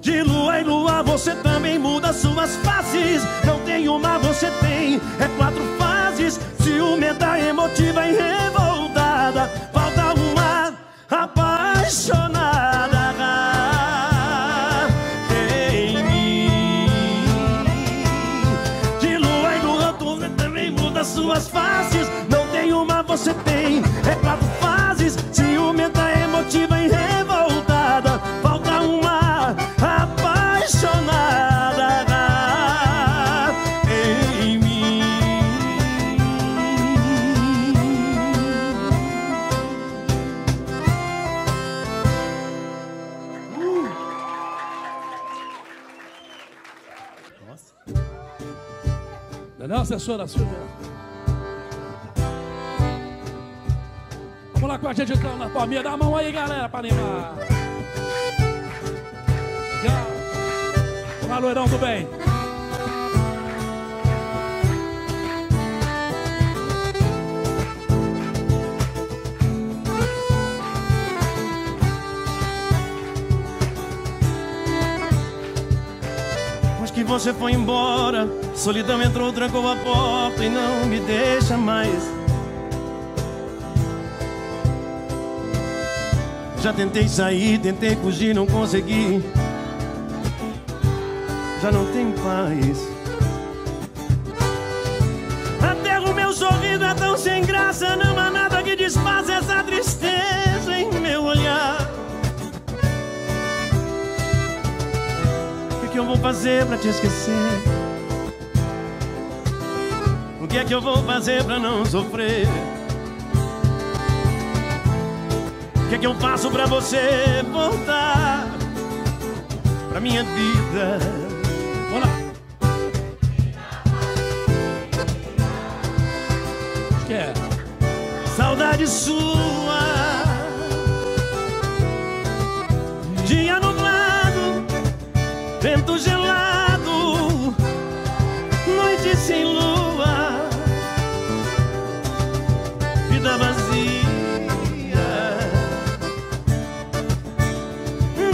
De lua em lua você também muda suas faces. Não tem uma, você tem, é 4 fases. Ciumenta, emotiva e revoltada. Falta uma apaixonada em mim. De lua em lua você também muda suas faces. Não tem uma, você tem, é 4 fases. Ciumenta, emotiva e revoltada. Falta uma apaixonada. Nossa, senhora, vamos lá com a gente então na palminha. Dá a mão aí, galera, pra animar. Legal. Olá, loirão do bem. Que você foi embora, solidão entrou, trancou a porta e não me deixa mais. Já tentei sair, tentei fugir, não consegui. Já não tenho paz. Até o meu sorriso é tão sem graça, não há nada que desfaça essa tristeza em meu olhar. O que eu vou fazer pra te esquecer? O que é que eu vou fazer pra não sofrer? O que é que eu faço pra você voltar pra minha vida? Vamos lá! O que é? Saudade sua. Dia nublado, vento gelado, noite sem lua, vida vazia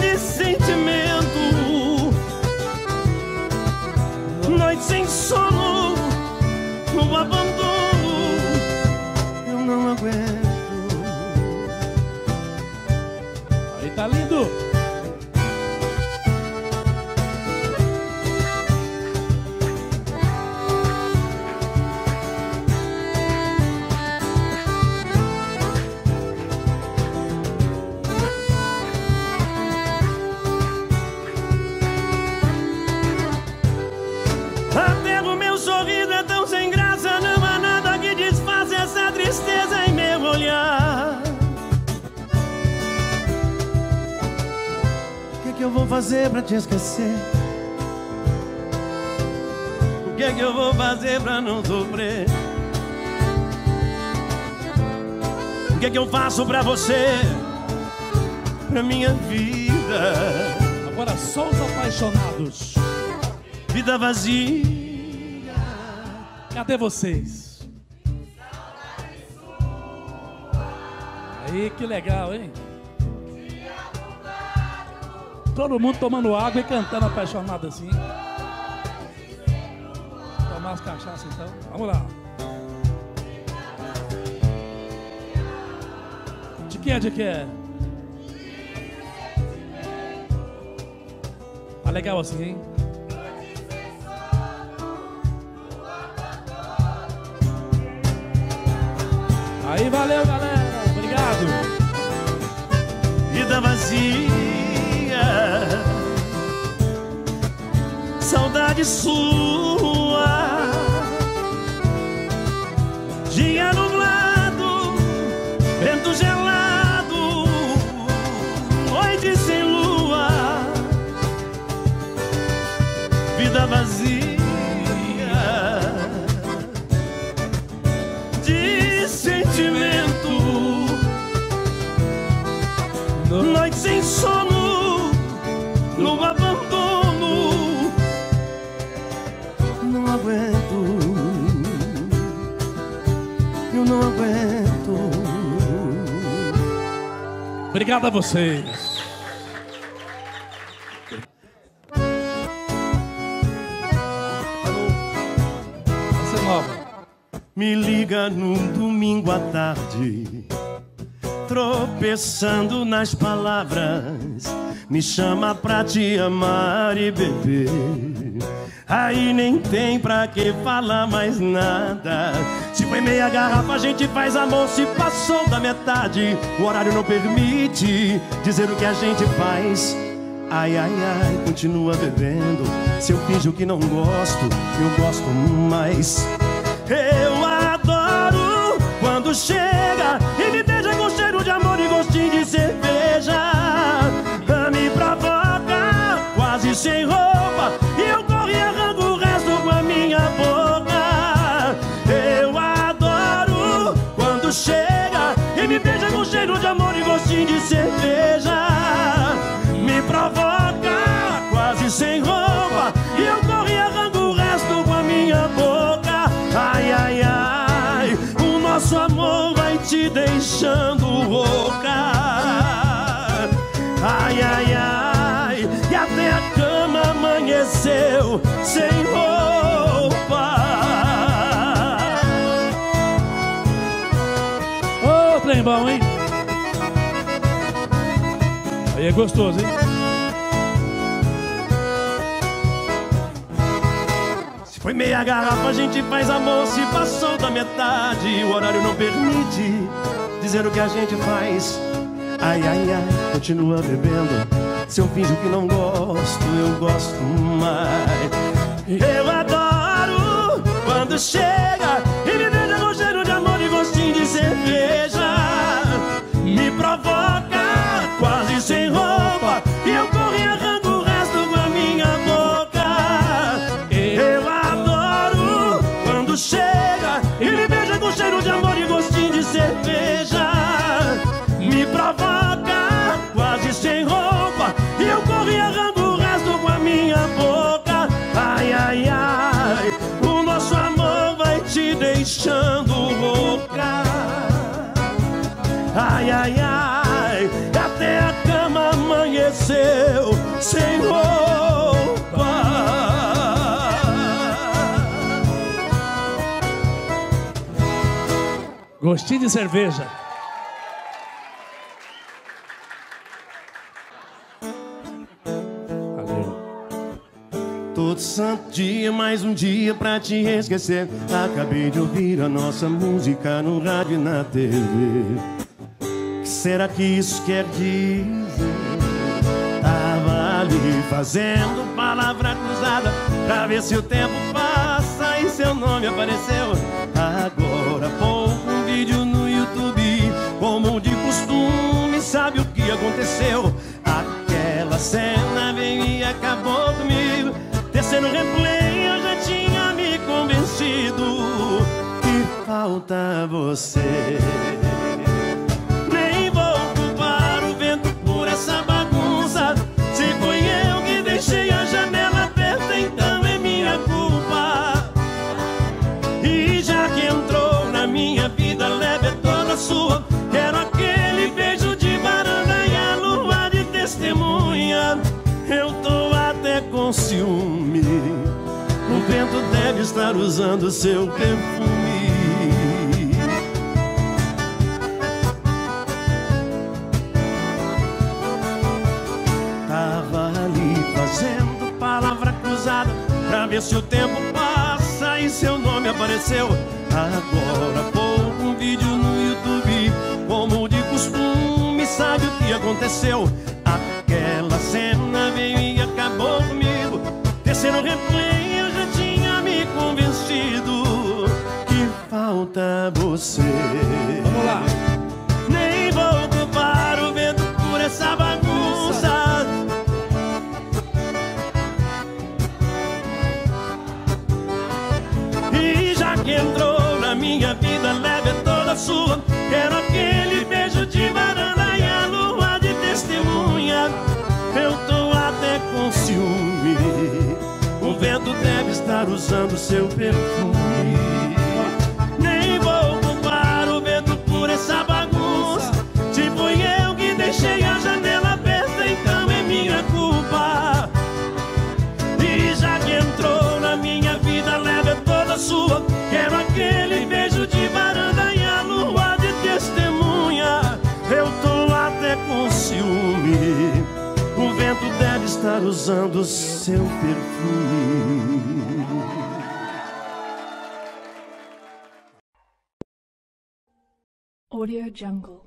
de sentimento, noite sem sono, no abandono, eu não aguento. Aí tá lindo. O que eu vou fazer pra te esquecer? O que é que eu vou fazer pra não sofrer? O que é que eu faço pra você? Pra minha vida. Agora só os apaixonados. Vida vazia. Cadê vocês? Saudade sua. Aí, que legal, hein? todo mundo tomando água e cantando apaixonado assim. Tomar as cachaças então. Vamos lá. De que é, de que é? Tá legal assim, hein? Aí, valeu, galera. Obrigado. Vida vazia, saudade sua. Dia nublado, vento gelado, noite sem lua. Vida vazia. Noite sem sono, no abandono, não aguento, eu não aguento. Obrigado a vocês. Essa é nova. Me liga num domingo à tarde, tropeçando nas palavras, me chama pra te amar e beber. Aí nem tem pra que falar mais nada. Se foi meia garrafa, a gente faz amor. Se passou da metade, o horário não permite dizer o que a gente faz. Ai, ai, ai, continua bebendo. Se eu finjo que não gosto, eu gosto mais. Eu adoro quando chega e me deixa com cheiro de amor e gostinho de cerveja. Me provoca, quase sem roupa, e eu corro e arranco o resto com a minha boca. Eu adoro quando chega e me beija com cheiro de amor e gostinho de cerveja. Me provoca, quase sem roupa, e eu corro e arranco o resto com a minha boca. Ai, ai, ai, o nosso amor te deixando louca. Ai, ai, ai, e até a cama amanheceu sem roupa. Ô, trem bom, hein? Aí é gostoso, hein? Foi meia garrafa, a gente faz amor. Se passou da metade, o horário não permite dizer o que a gente faz. Ai, ai, ai, continua bebendo. Se eu finjo que não gosto, eu gosto mais. Eu adoro quando chega e me beija com cheiro de amor e gostinho de cerveja. Me provoca, quase sem roupa, e eu corro e arranco o resto com a minha boca. Chega e me beija com cheiro de amor e gostinho de cerveja. Me provoca, quase sem roupa, e eu corro e arranco o resto com a minha boca. Ai, ai, ai, o nosso amor vai te deixando louca. Ai, ai, ai, até a cama amanheceu sem roupa. Gostinho de cerveja. Valeu. Todo santo dia, mais um dia pra te esquecer. Acabei de ouvir a nossa música no rádio e na TV. O que será que isso quer dizer? Tava ali fazendo palavra cruzada pra ver se o tempo passa e seu nome apareceu. Agora pouco no YouTube, como de costume, sabe o que aconteceu? Aquela cena veio e acabou comigo. Terceiro replay eu já tinha me convencido que falta você. Nem vou culpar o vento por essa bagunça. Se foi eu que deixei a janela aberta, então é minha culpa. E já que entrou na minha vida, sua, quero aquele beijo de varanda e a lua de testemunha. com ciúme. O vento deve estar usando seu perfume. Tava ali fazendo palavra cruzada pra ver se o tempo passa e seu nome apareceu. Agora pouco um vídeo no YouTube, como de costume, sabe o que aconteceu? Aquela cena veio e acabou comigo. Terceiro replay eu já tinha me convencido que falta você. Vamos lá. Nem vou culpar o vento por essa bagunça. E já que entrou na minha vida, leve toda a sua. Quero aquele beijo de varanda e a lua de testemunha. Eu tô até com ciúme. O vento deve estar usando seu perfume. Nem vou culpar o vento por essa bagunça. Se foi eu que deixei a janela aberta, então é minha culpa. E já que entrou na minha vida, leva toda a sua. Quero aquele beijo de varanda e a lua de testemunha. Eu tô até com ciúme. O vento deve estar usando seu perfume. Audio Jungle.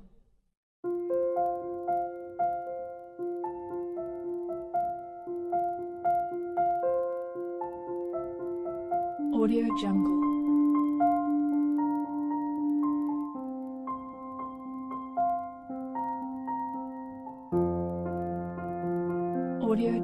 Audio Jungle. Audio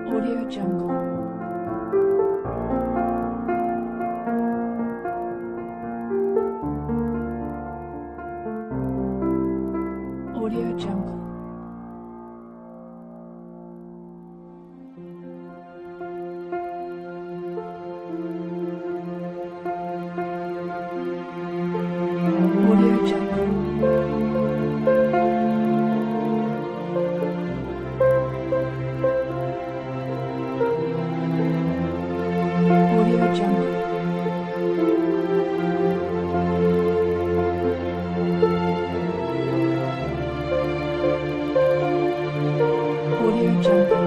Audio Jungle. Audio Jungle. Audio Jungle. Audio Jungle. Audio Jungle. Audio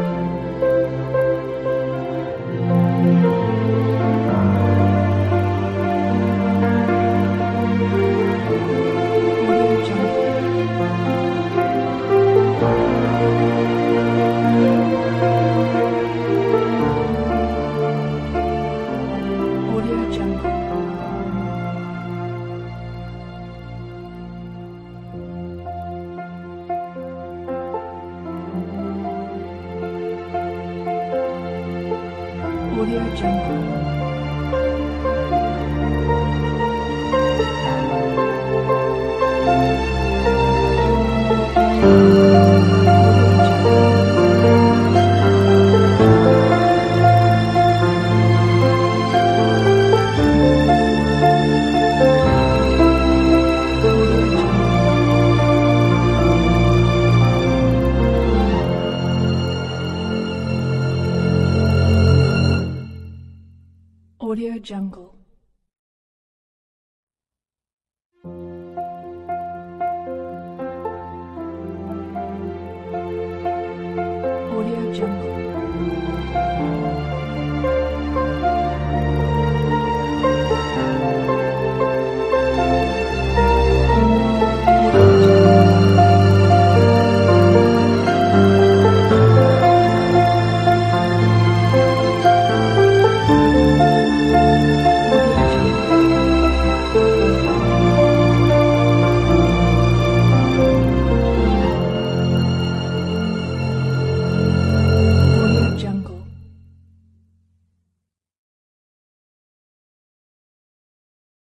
Jungle. Audio Jungle.